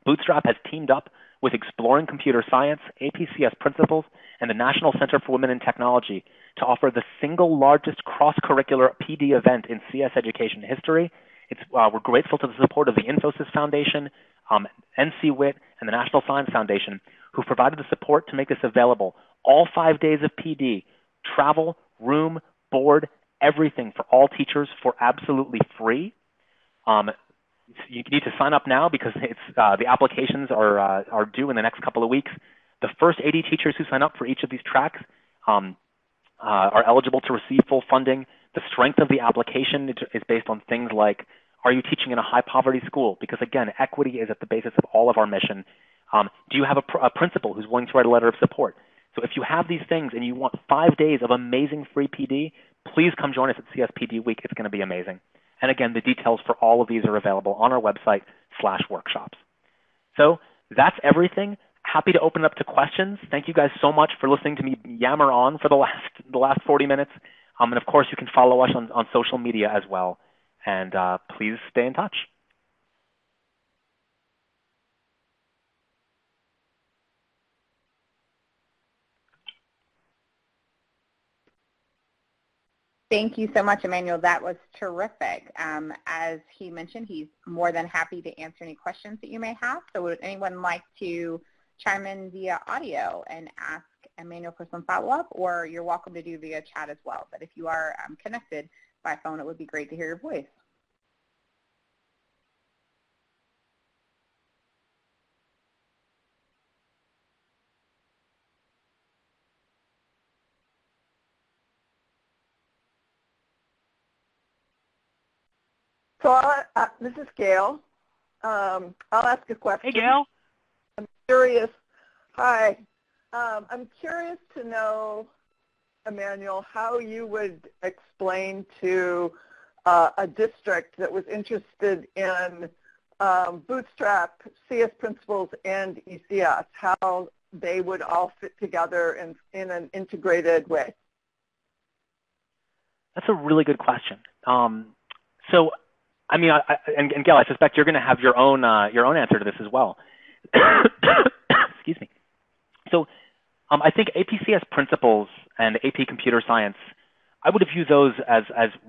Bootstrap has teamed up with Exploring Computer Science, APCS Principles, and the National Center for Women in Technology to offer the single largest cross-curricular PD event in CS education history. We're grateful to the support of the Infosys Foundation, NCWIT, and the National Science Foundation, who've provided the support to make this available. All 5 days of PD, travel, room, board, everything for all teachers for absolutely free. You need to sign up now because it's, the applications are due in the next couple of weeks. The first 80 teachers who sign up for each of these tracks are eligible to receive full funding. The strength of the application is based on things like, are you teaching in a high poverty school? Because again, equity is at the basis of all of our mission. Do you have a principal who's willing to write a letter of support? So if you have these things and you want 5 days of amazing free PD, please come join us at CSPD Week. It's going to be amazing. And again, the details for all of these are available on our website /workshops. So that's everything. Happy to open up to questions. Thank you guys so much for listening to me yammer on for the last 40 minutes. And of course, you can follow us on social media as well. And please stay in touch. Thank you so much, Emmanuel. That was terrific. As he mentioned, he's more than happy to answer any questions that you may have. So would anyone like to chime in via audio and ask Emmanuel for some follow-up, or you're welcome to do via chat as well. But if you are connected by phone, it would be great to hear your voice. So this is Gail. I'll ask a question. Hey, Gail. I'm curious. Hi. I'm curious to know, Emmanuel, how you would explain to a district that was interested in Bootstrap, CS Principles, and ECS, how they would all fit together in an integrated way. That's a really good question. So. I mean, and Gail, I suspect you're going to have your own answer to this as well. Excuse me. So I think APCS Principles and AP Computer Science, I would view those as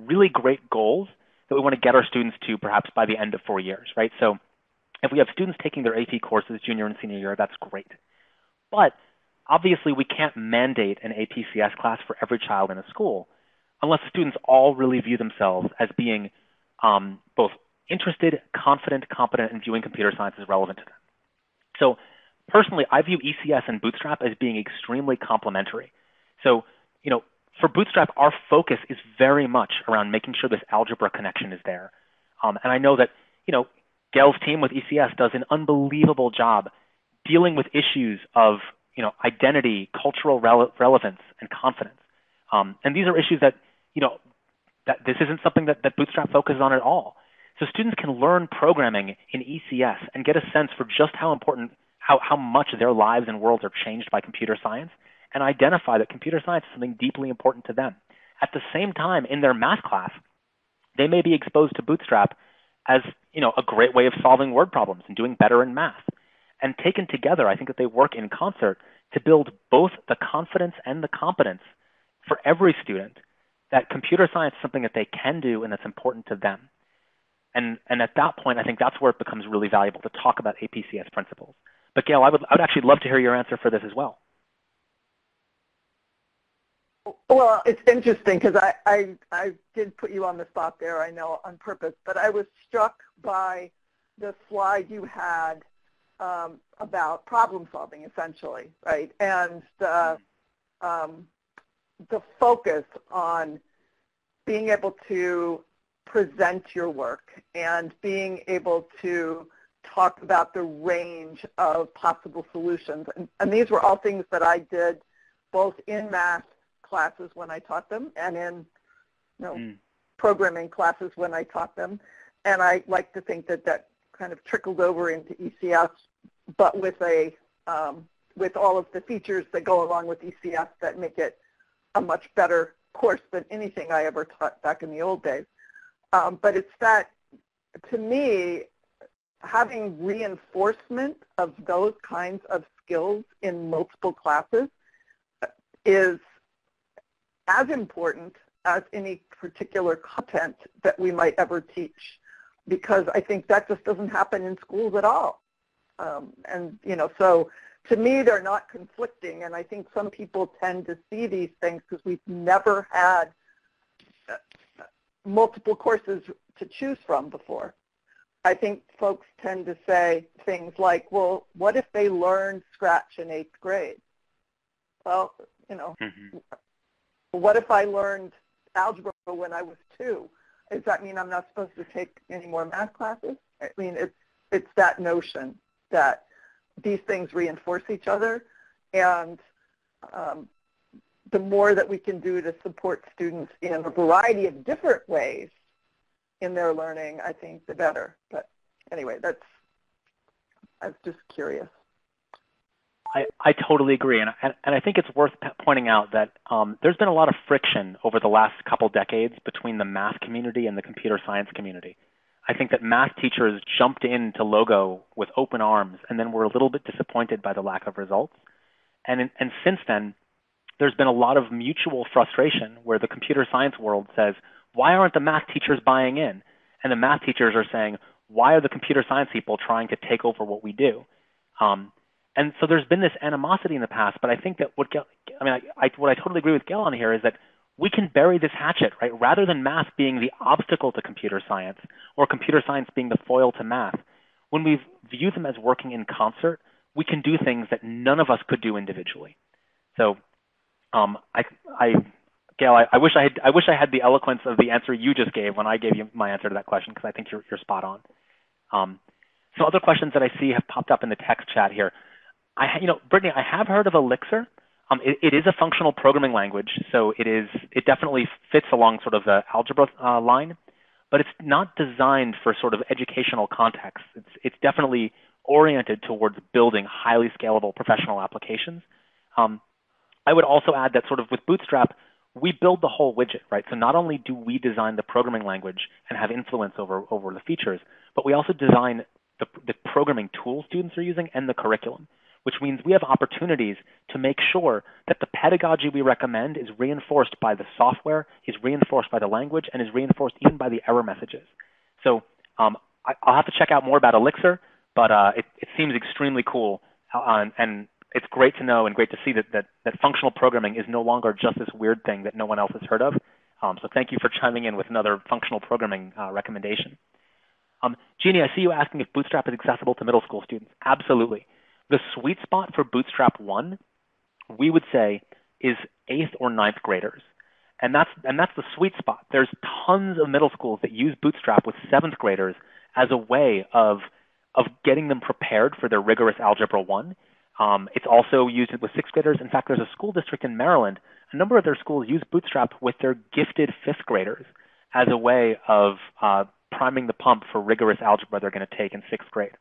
really great goals that we want to get our students to perhaps by the end of 4 years, right? So if we have students taking their AP courses junior and senior year, that's great. But obviously we can't mandate an APCS class for every child in a school unless students all really view themselves as being both interested, confident, competent, and viewing computer science as relevant to them. So personally, I view ECS and Bootstrap as being extremely complementary. So, you know, for Bootstrap, our focus is very much around making sure this algebra connection is there. And I know that, you know, Gail's team with ECS does an unbelievable job dealing with issues of, you know, identity, cultural relevance, and confidence. And these are issues that, you know, this isn't something that Bootstrap focuses on at all. So students can learn programming in ECS and get a sense for just how important, how much their lives and worlds are changed by computer science, and identify that computer science is something deeply important to them. At the same time, in their math class, they may be exposed to Bootstrap as, you know, a great way of solving word problems and doing better in math. And taken together, I think that they work in concert to build both the confidence and the competence for every student that computer science is something that they can do and that's important to them. And at that point, I think that's where it becomes really valuable to talk about APCS Principles. But Gail, I would actually love to hear your answer for this as well. Well, it's interesting because I did put you on the spot there, I know, on purpose, but I was struck by the slide you had about problem solving, essentially, right? And the focus on being able to present your work and being able to talk about the range of possible solutions. And these were all things that I did both in math classes when I taught them and in programming classes when I taught them. And I like to think that kind of trickled over into ECS but with all of the features that go along with ECS that make it a much better course than anything I ever taught back in the old days. But it's that, to me, having reinforcement of those kinds of skills in multiple classes is as important as any particular content that we might ever teach, because I think that just doesn't happen in schools at all. And you know, so to me, they're not conflicting, and I think some people tend to see these things because we've never had multiple courses to choose from before. I think folks tend to say things like, well, what if they learned Scratch in 8th grade? Well, you know, what if I learned algebra when I was 2? Does that mean I'm not supposed to take any more math classes? I mean, it's that notion that these things reinforce each other, and the more that we can do to support students in a variety of different ways in their learning, I think the better. But anyway, that's, I was just curious. I totally agree, and I think it's worth pointing out that there's been a lot of friction over the last couple decades between the math community and the computer science community. I think that math teachers jumped into Logo with open arms and then were a little bit disappointed by the lack of results. And since then, there's been a lot of mutual frustration where the computer science world says, why aren't the math teachers buying in? And the math teachers are saying, why are the computer science people trying to take over what we do? And so there's been this animosity in the past, but I think that what Gail, what I totally agree with Gail on here is that we can bury this hatchet, right? Rather than math being the obstacle to computer science or computer science being the foil to math, when we view them as working in concert, we can do things that none of us could do individually. So Gail, I wish I had the eloquence of the answer you just gave when I gave you my answer to that question, because I think you're spot on. So other questions that I see have popped up in the text chat here. Brittany, I have heard of Elixir. It is a functional programming language, so it definitely fits along sort of the algebra line, but it's not designed for sort of educational contexts. It's definitely oriented towards building highly scalable professional applications. I would also add that sort of with Bootstrap, we build the whole widget, right? So not only do we design the programming language and have influence over the features, but we also design the programming tools students are using and the curriculum, which means we have opportunities to make sure that the pedagogy we recommend is reinforced by the software, is reinforced by the language, and is reinforced even by the error messages. So I'll have to check out more about Elixir, but it seems extremely cool, and it's great to know and great to see that functional programming is no longer just this weird thing that no one else has heard of. So thank you for chiming in with another functional programming recommendation. Jeannie, I see you asking if Bootstrap is accessible to middle school students. Absolutely. The sweet spot for Bootstrap 1, we would say, is 8th or 9th graders. And that's the sweet spot. There's tons of middle schools that use Bootstrap with 7th graders as a way of getting them prepared for their rigorous Algebra 1. It's also used with 6th graders. In fact, there's a school district in Maryland. A number of their schools use Bootstrap with their gifted 5th graders as a way of priming the pump for rigorous algebra they're going to take in 6th grade.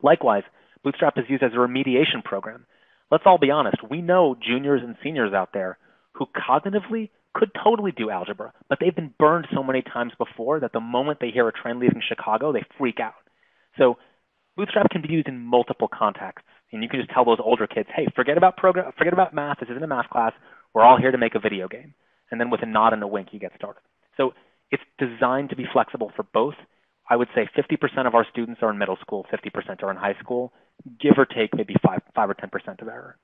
Likewise, Bootstrap is used as a remediation program. Let's all be honest. We know juniors and seniors out there who cognitively could totally do algebra, but they've been burned so many times before that the moment they hear a train leaving Chicago, they freak out. So Bootstrap can be used in multiple contexts. And you can just tell those older kids, hey, forget about math. This isn't a math class. We're all here to make a video game. And then with a nod and a wink, you get started. So it's designed to be flexible for both. I would say 50% of our students are in middle school, 50% are in high school, give or take maybe 5 or 10% of error.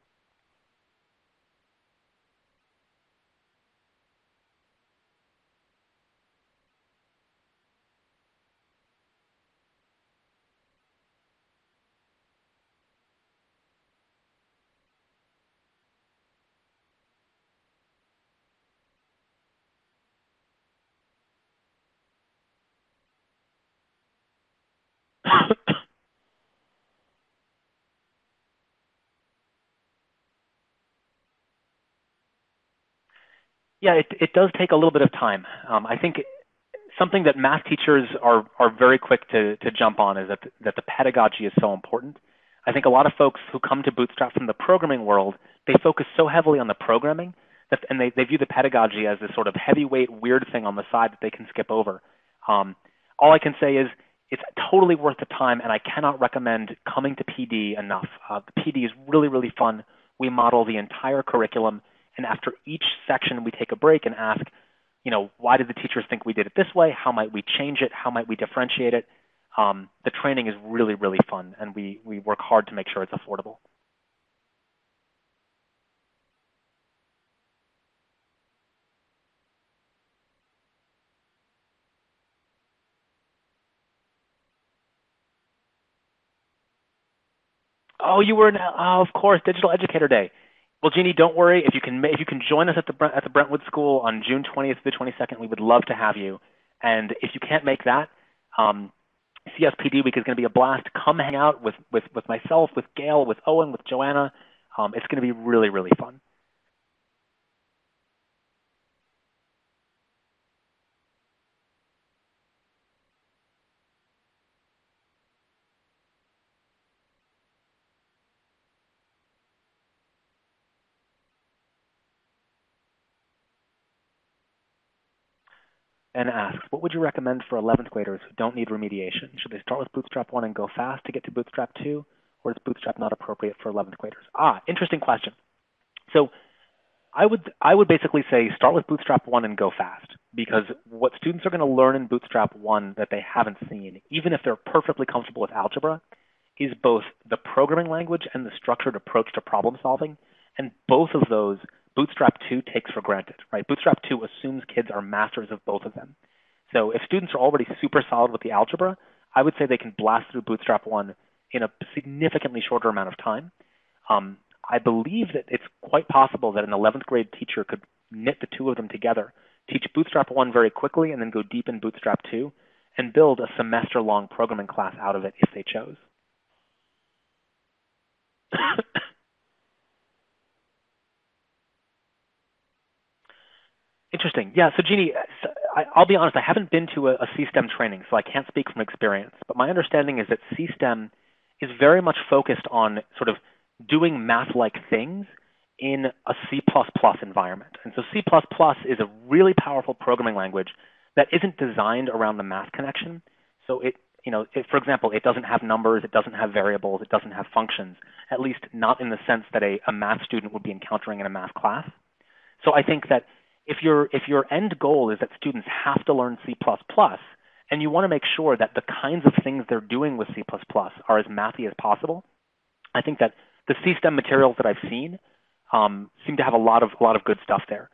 Yeah, it does take a little bit of time. I think something that math teachers are very quick to jump on is that the pedagogy is so important. I think a lot of folks who come to Bootstrap from the programming world, they focus so heavily on the programming, and they view the pedagogy as this sort of heavyweight, weird thing on the side that they can skip over. All I can say is it's totally worth the time, and I cannot recommend coming to PD enough. The PD is really, really fun. We model the entire curriculum, and after each section, we take a break and ask, you know, why did the teachers think we did it this way? How might we change it? How might we differentiate it? The training is really, really fun, and we work hard to make sure it's affordable. Oh, you were in, oh, of course, Digital Educator Day. Well, Jeannie, don't worry. If you can join us at the Brentwood School on June 20th to the 22nd, we would love to have you. And if you can't make that, CSPD Week is going to be a blast. Come hang out with myself, with Gail, with Owen, with Joanna. It's going to be really, really fun. And asks, what would you recommend for 11th graders who don't need remediation? Should they start with Bootstrap 1 and go fast to get to Bootstrap 2, or is Bootstrap not appropriate for 11th graders? Ah, interesting question. So I would basically say start with Bootstrap 1 and go fast, because what students are going to learn in Bootstrap 1 that they haven't seen, even if they're perfectly comfortable with algebra, is both the programming language and the structured approach to problem solving, and both of those Bootstrap 2 takes for granted, right? Bootstrap 2 assumes kids are masters of both of them. So if students are already super solid with the algebra, I would say they can blast through Bootstrap 1 in a significantly shorter amount of time. I believe that it's quite possible that an 11th grade teacher could knit the two of them together, teach Bootstrap 1 very quickly, and then go deep in Bootstrap 2 and build a semester-long programming class out of it if they chose. Interesting. Yeah, so Jeannie, I'll be honest, I haven't been to a C-STEM training, so I can't speak from experience. But my understanding is that C-STEM is very much focused on sort of doing math-like things in a C++ environment. And so C++ is a really powerful programming language that isn't designed around the math connection. So it, you know, for example, it doesn't have numbers, it doesn't have variables, it doesn't have functions, at least not in the sense that a math student would be encountering in a math class. So I think that if your end goal is that students have to learn C++, and you want to make sure that the kinds of things they're doing with C++ are as mathy as possible, I think that the C-STEM materials that I've seen seem to have a lot of good stuff there.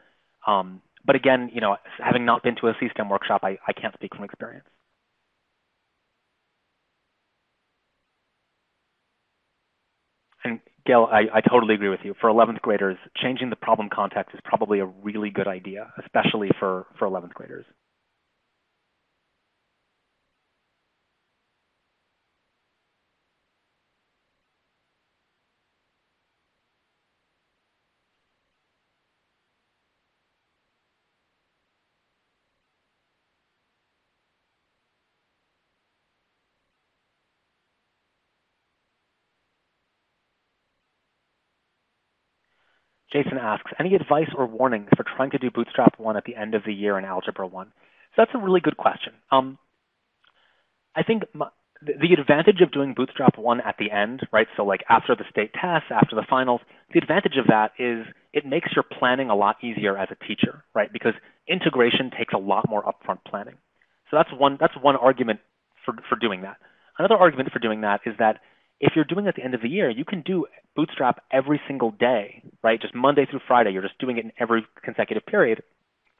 But again, you know, having not been to a C-STEM workshop, I can't speak from experience. And Gail, I totally agree with you. For 11th graders, changing the problem context is probably a really good idea, especially for 11th graders. Jason asks, any advice or warnings for trying to do Bootstrap 1 at the end of the year in Algebra 1? So that's a really good question. I think the advantage of doing Bootstrap 1 at the end, right, so like after the state tests, after the finals, the advantage of that is it makes your planning a lot easier as a teacher, right, because integration takes a lot more upfront planning. So that's one argument for doing that. Another argument for doing that is that if you're doing it at the end of the year, you can do Bootstrap every single day, right? Just Monday through Friday, you're just doing it in every consecutive period,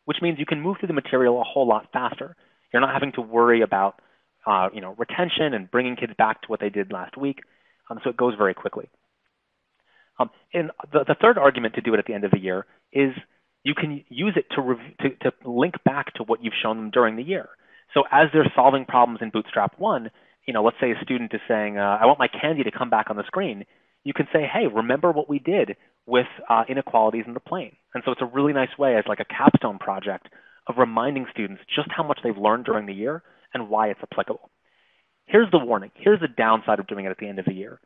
which means you can move through the material a whole lot faster. You're not having to worry about, you know, retention and bringing kids back to what they did last week. So it goes very quickly. And the third argument to do it at the end of the year is you can use it to link back to what you've shown them during the year. So as they're solving problems in Bootstrap 1, you know, let's say a student is saying, I want my candy to come back on the screen. You can say, hey, remember what we did with inequalities in the plane. And so it's a really nice way as like a capstone project of reminding students just how much they've learned during the year and why it's applicable. Here's the warning. Here's the downside of doing it at the end of the year.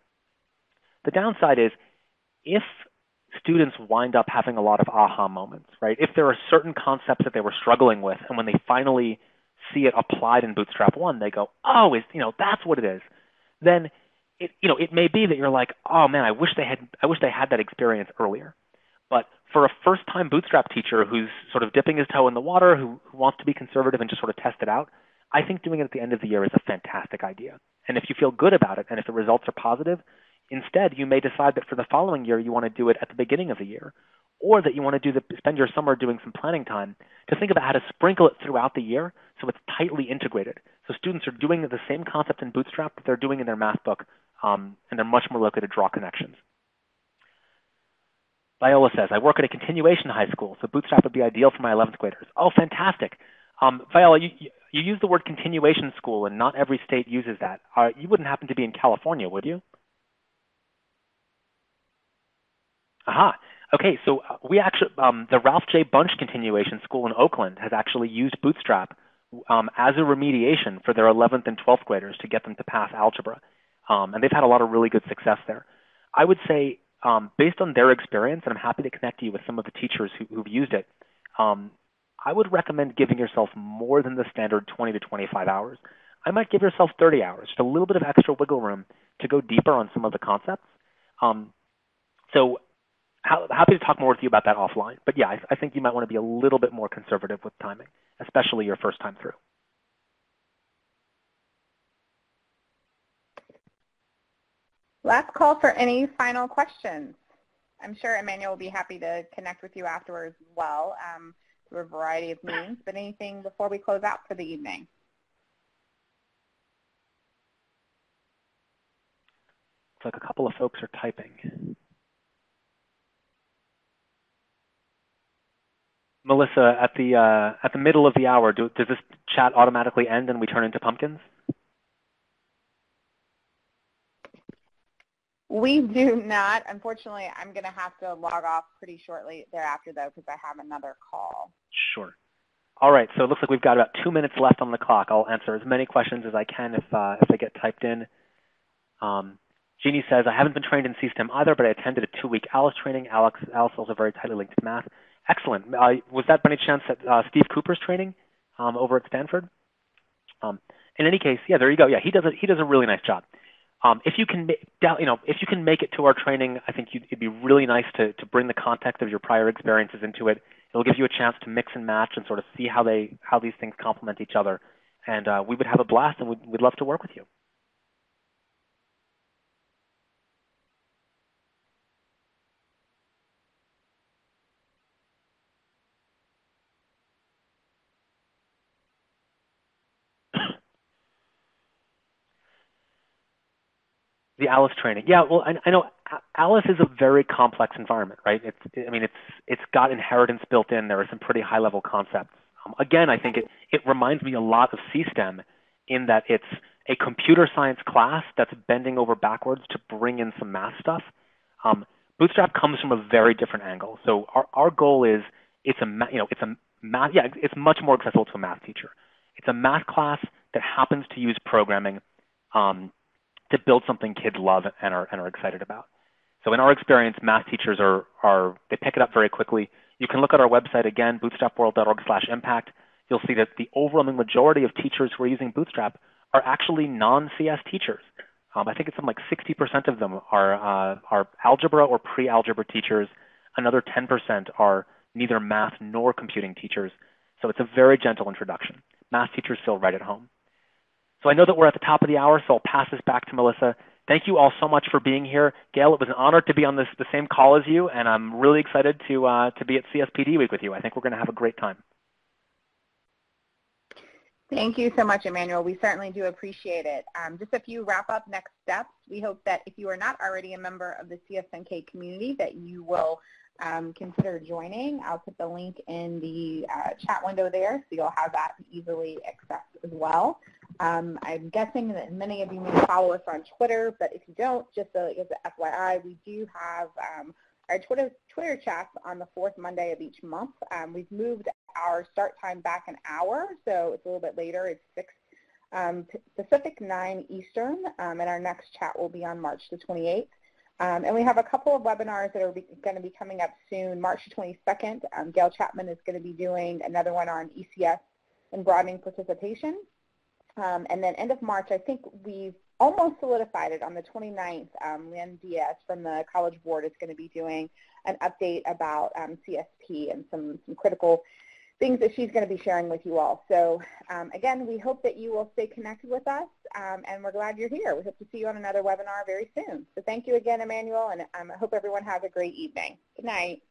The downside is if students wind up having a lot of aha moments, right? If there are certain concepts that they were struggling with, and when they finally see it applied in Bootstrap 1, they go, oh, it's, you know, that's what it is. Then it, you know, it may be that you're like, oh man, I wish they had that experience earlier. But for a first-time Bootstrap teacher who's sort of dipping his toe in the water, who wants to be conservative and just sort of test it out, I think doing it at the end of the year is a fantastic idea. And if you feel good about it and if the results are positive, instead you may decide that for the following year you want to do it at the beginning of the year, or that you want to spend your summer doing some planning time to think about how to sprinkle it throughout the year so it's tightly integrated. So students are doing the same concept in Bootstrap that they're doing in their math book, and they're much more likely to draw connections. Viola says, I work at a continuation high school, so Bootstrap would be ideal for my 11th graders. Oh, fantastic. Viola, you use the word continuation school, and not every state uses that. You wouldn't happen to be in California, would you? Aha. Okay, so we actually, the Ralph J. Bunch Continuation School in Oakland has actually used Bootstrap as a remediation for their 11th and 12th graders to get them to pass algebra. And they've had a lot of really good success there. I would say, based on their experience, and I'm happy to connect you with some of the teachers who've used it, I would recommend giving yourself more than the standard 20 to 25 hours. I might give yourself 30 hours, just a little bit of extra wiggle room to go deeper on some of the concepts. So happy to talk more with you about that offline. But yeah, I think you might want to be a little bit more conservative with timing, especially your first time through. Last call for any final questions. I'm sure Emmanuel will be happy to connect with you afterwards as well through a variety of means, but anything before we close out for the evening? Looks like a couple of folks are typing. Melissa, at the middle of the hour, does this chat automatically end and we turn into pumpkins? We do not. Unfortunately, I'm going to have to log off pretty shortly thereafter, though, because I have another call. Sure. All right. So it looks like we've got about 2 minutes left on the clock. I'll answer as many questions as I can if they get typed in. Jeannie says, I haven't been trained in C-STEM either, but I attended a 2-week ALICE training. ALICE is also very tightly linked to math. Excellent. Was that by any chance at Steve Cooper's training over at Stanford? In any case, yeah, there you go. Yeah, he does a really nice job. If you can make it to our training, I think it'd be really nice to bring the context of your prior experiences into it. It'll give you a chance to mix and match and sort of see how these things complement each other. And we would have a blast, and we'd love to work with you. The ALICE training. Yeah, well, I know ALICE is a very complex environment, right? It's got inheritance built in. There are some pretty high-level concepts. Again, I think it reminds me a lot of C-STEM in that it's a computer science class that's bending over backwards to bring in some math stuff. Bootstrap comes from a very different angle. So our goal is it's much more accessible to a math teacher. It's a math class that happens to use programming to build something kids love and are excited about. So in our experience, math teachers they pick it up very quickly. You can look at our website again, bootstrapworld.org/impact. You'll see that the overwhelming majority of teachers who are using Bootstrap are actually non-CS teachers. I think it's something like 60% of them are algebra or pre-algebra teachers. Another 10% are neither math nor computing teachers. So it's a very gentle introduction. Math teachers feel right at home. So I know that we're at the top of the hour, so I'll pass this back to Melissa. Thank you all so much for being here. Gail, it was an honor to be on the same call as you, and I'm really excited to be at CSPD Week with you. I think we're going to have a great time. Thank you so much, Emmanuel. We certainly do appreciate it. Just a few wrap-up next steps. We hope that if you are not already a member of the CS10K community that you will consider joining. I'll put the link in the chat window there, so you'll have that easily accessed as well. I'm guessing that many of you may follow us on Twitter, but if you don't, just as a FYI, we do have our Twitter chats on the fourth Monday of each month. We've moved our start time back an hour, so it's a little bit later. It's 6 Pacific, 9 Eastern, and our next chat will be on March the 28th. And we have a couple of webinars that are going to be coming up soon. March 22nd, Gail Chapman is going to be doing another one on ECS and broadening participation. And then end of March, I think we've almost solidified it. On the 29th, Lynn Diaz from the College Board is going to be doing an update about CSP and some critical things that she's going to be sharing with you all. So again, we hope that you will stay connected with us, and we're glad you're here. We hope to see you on another webinar very soon. So thank you again, Emmanuel, and I hope everyone has a great evening. Good night.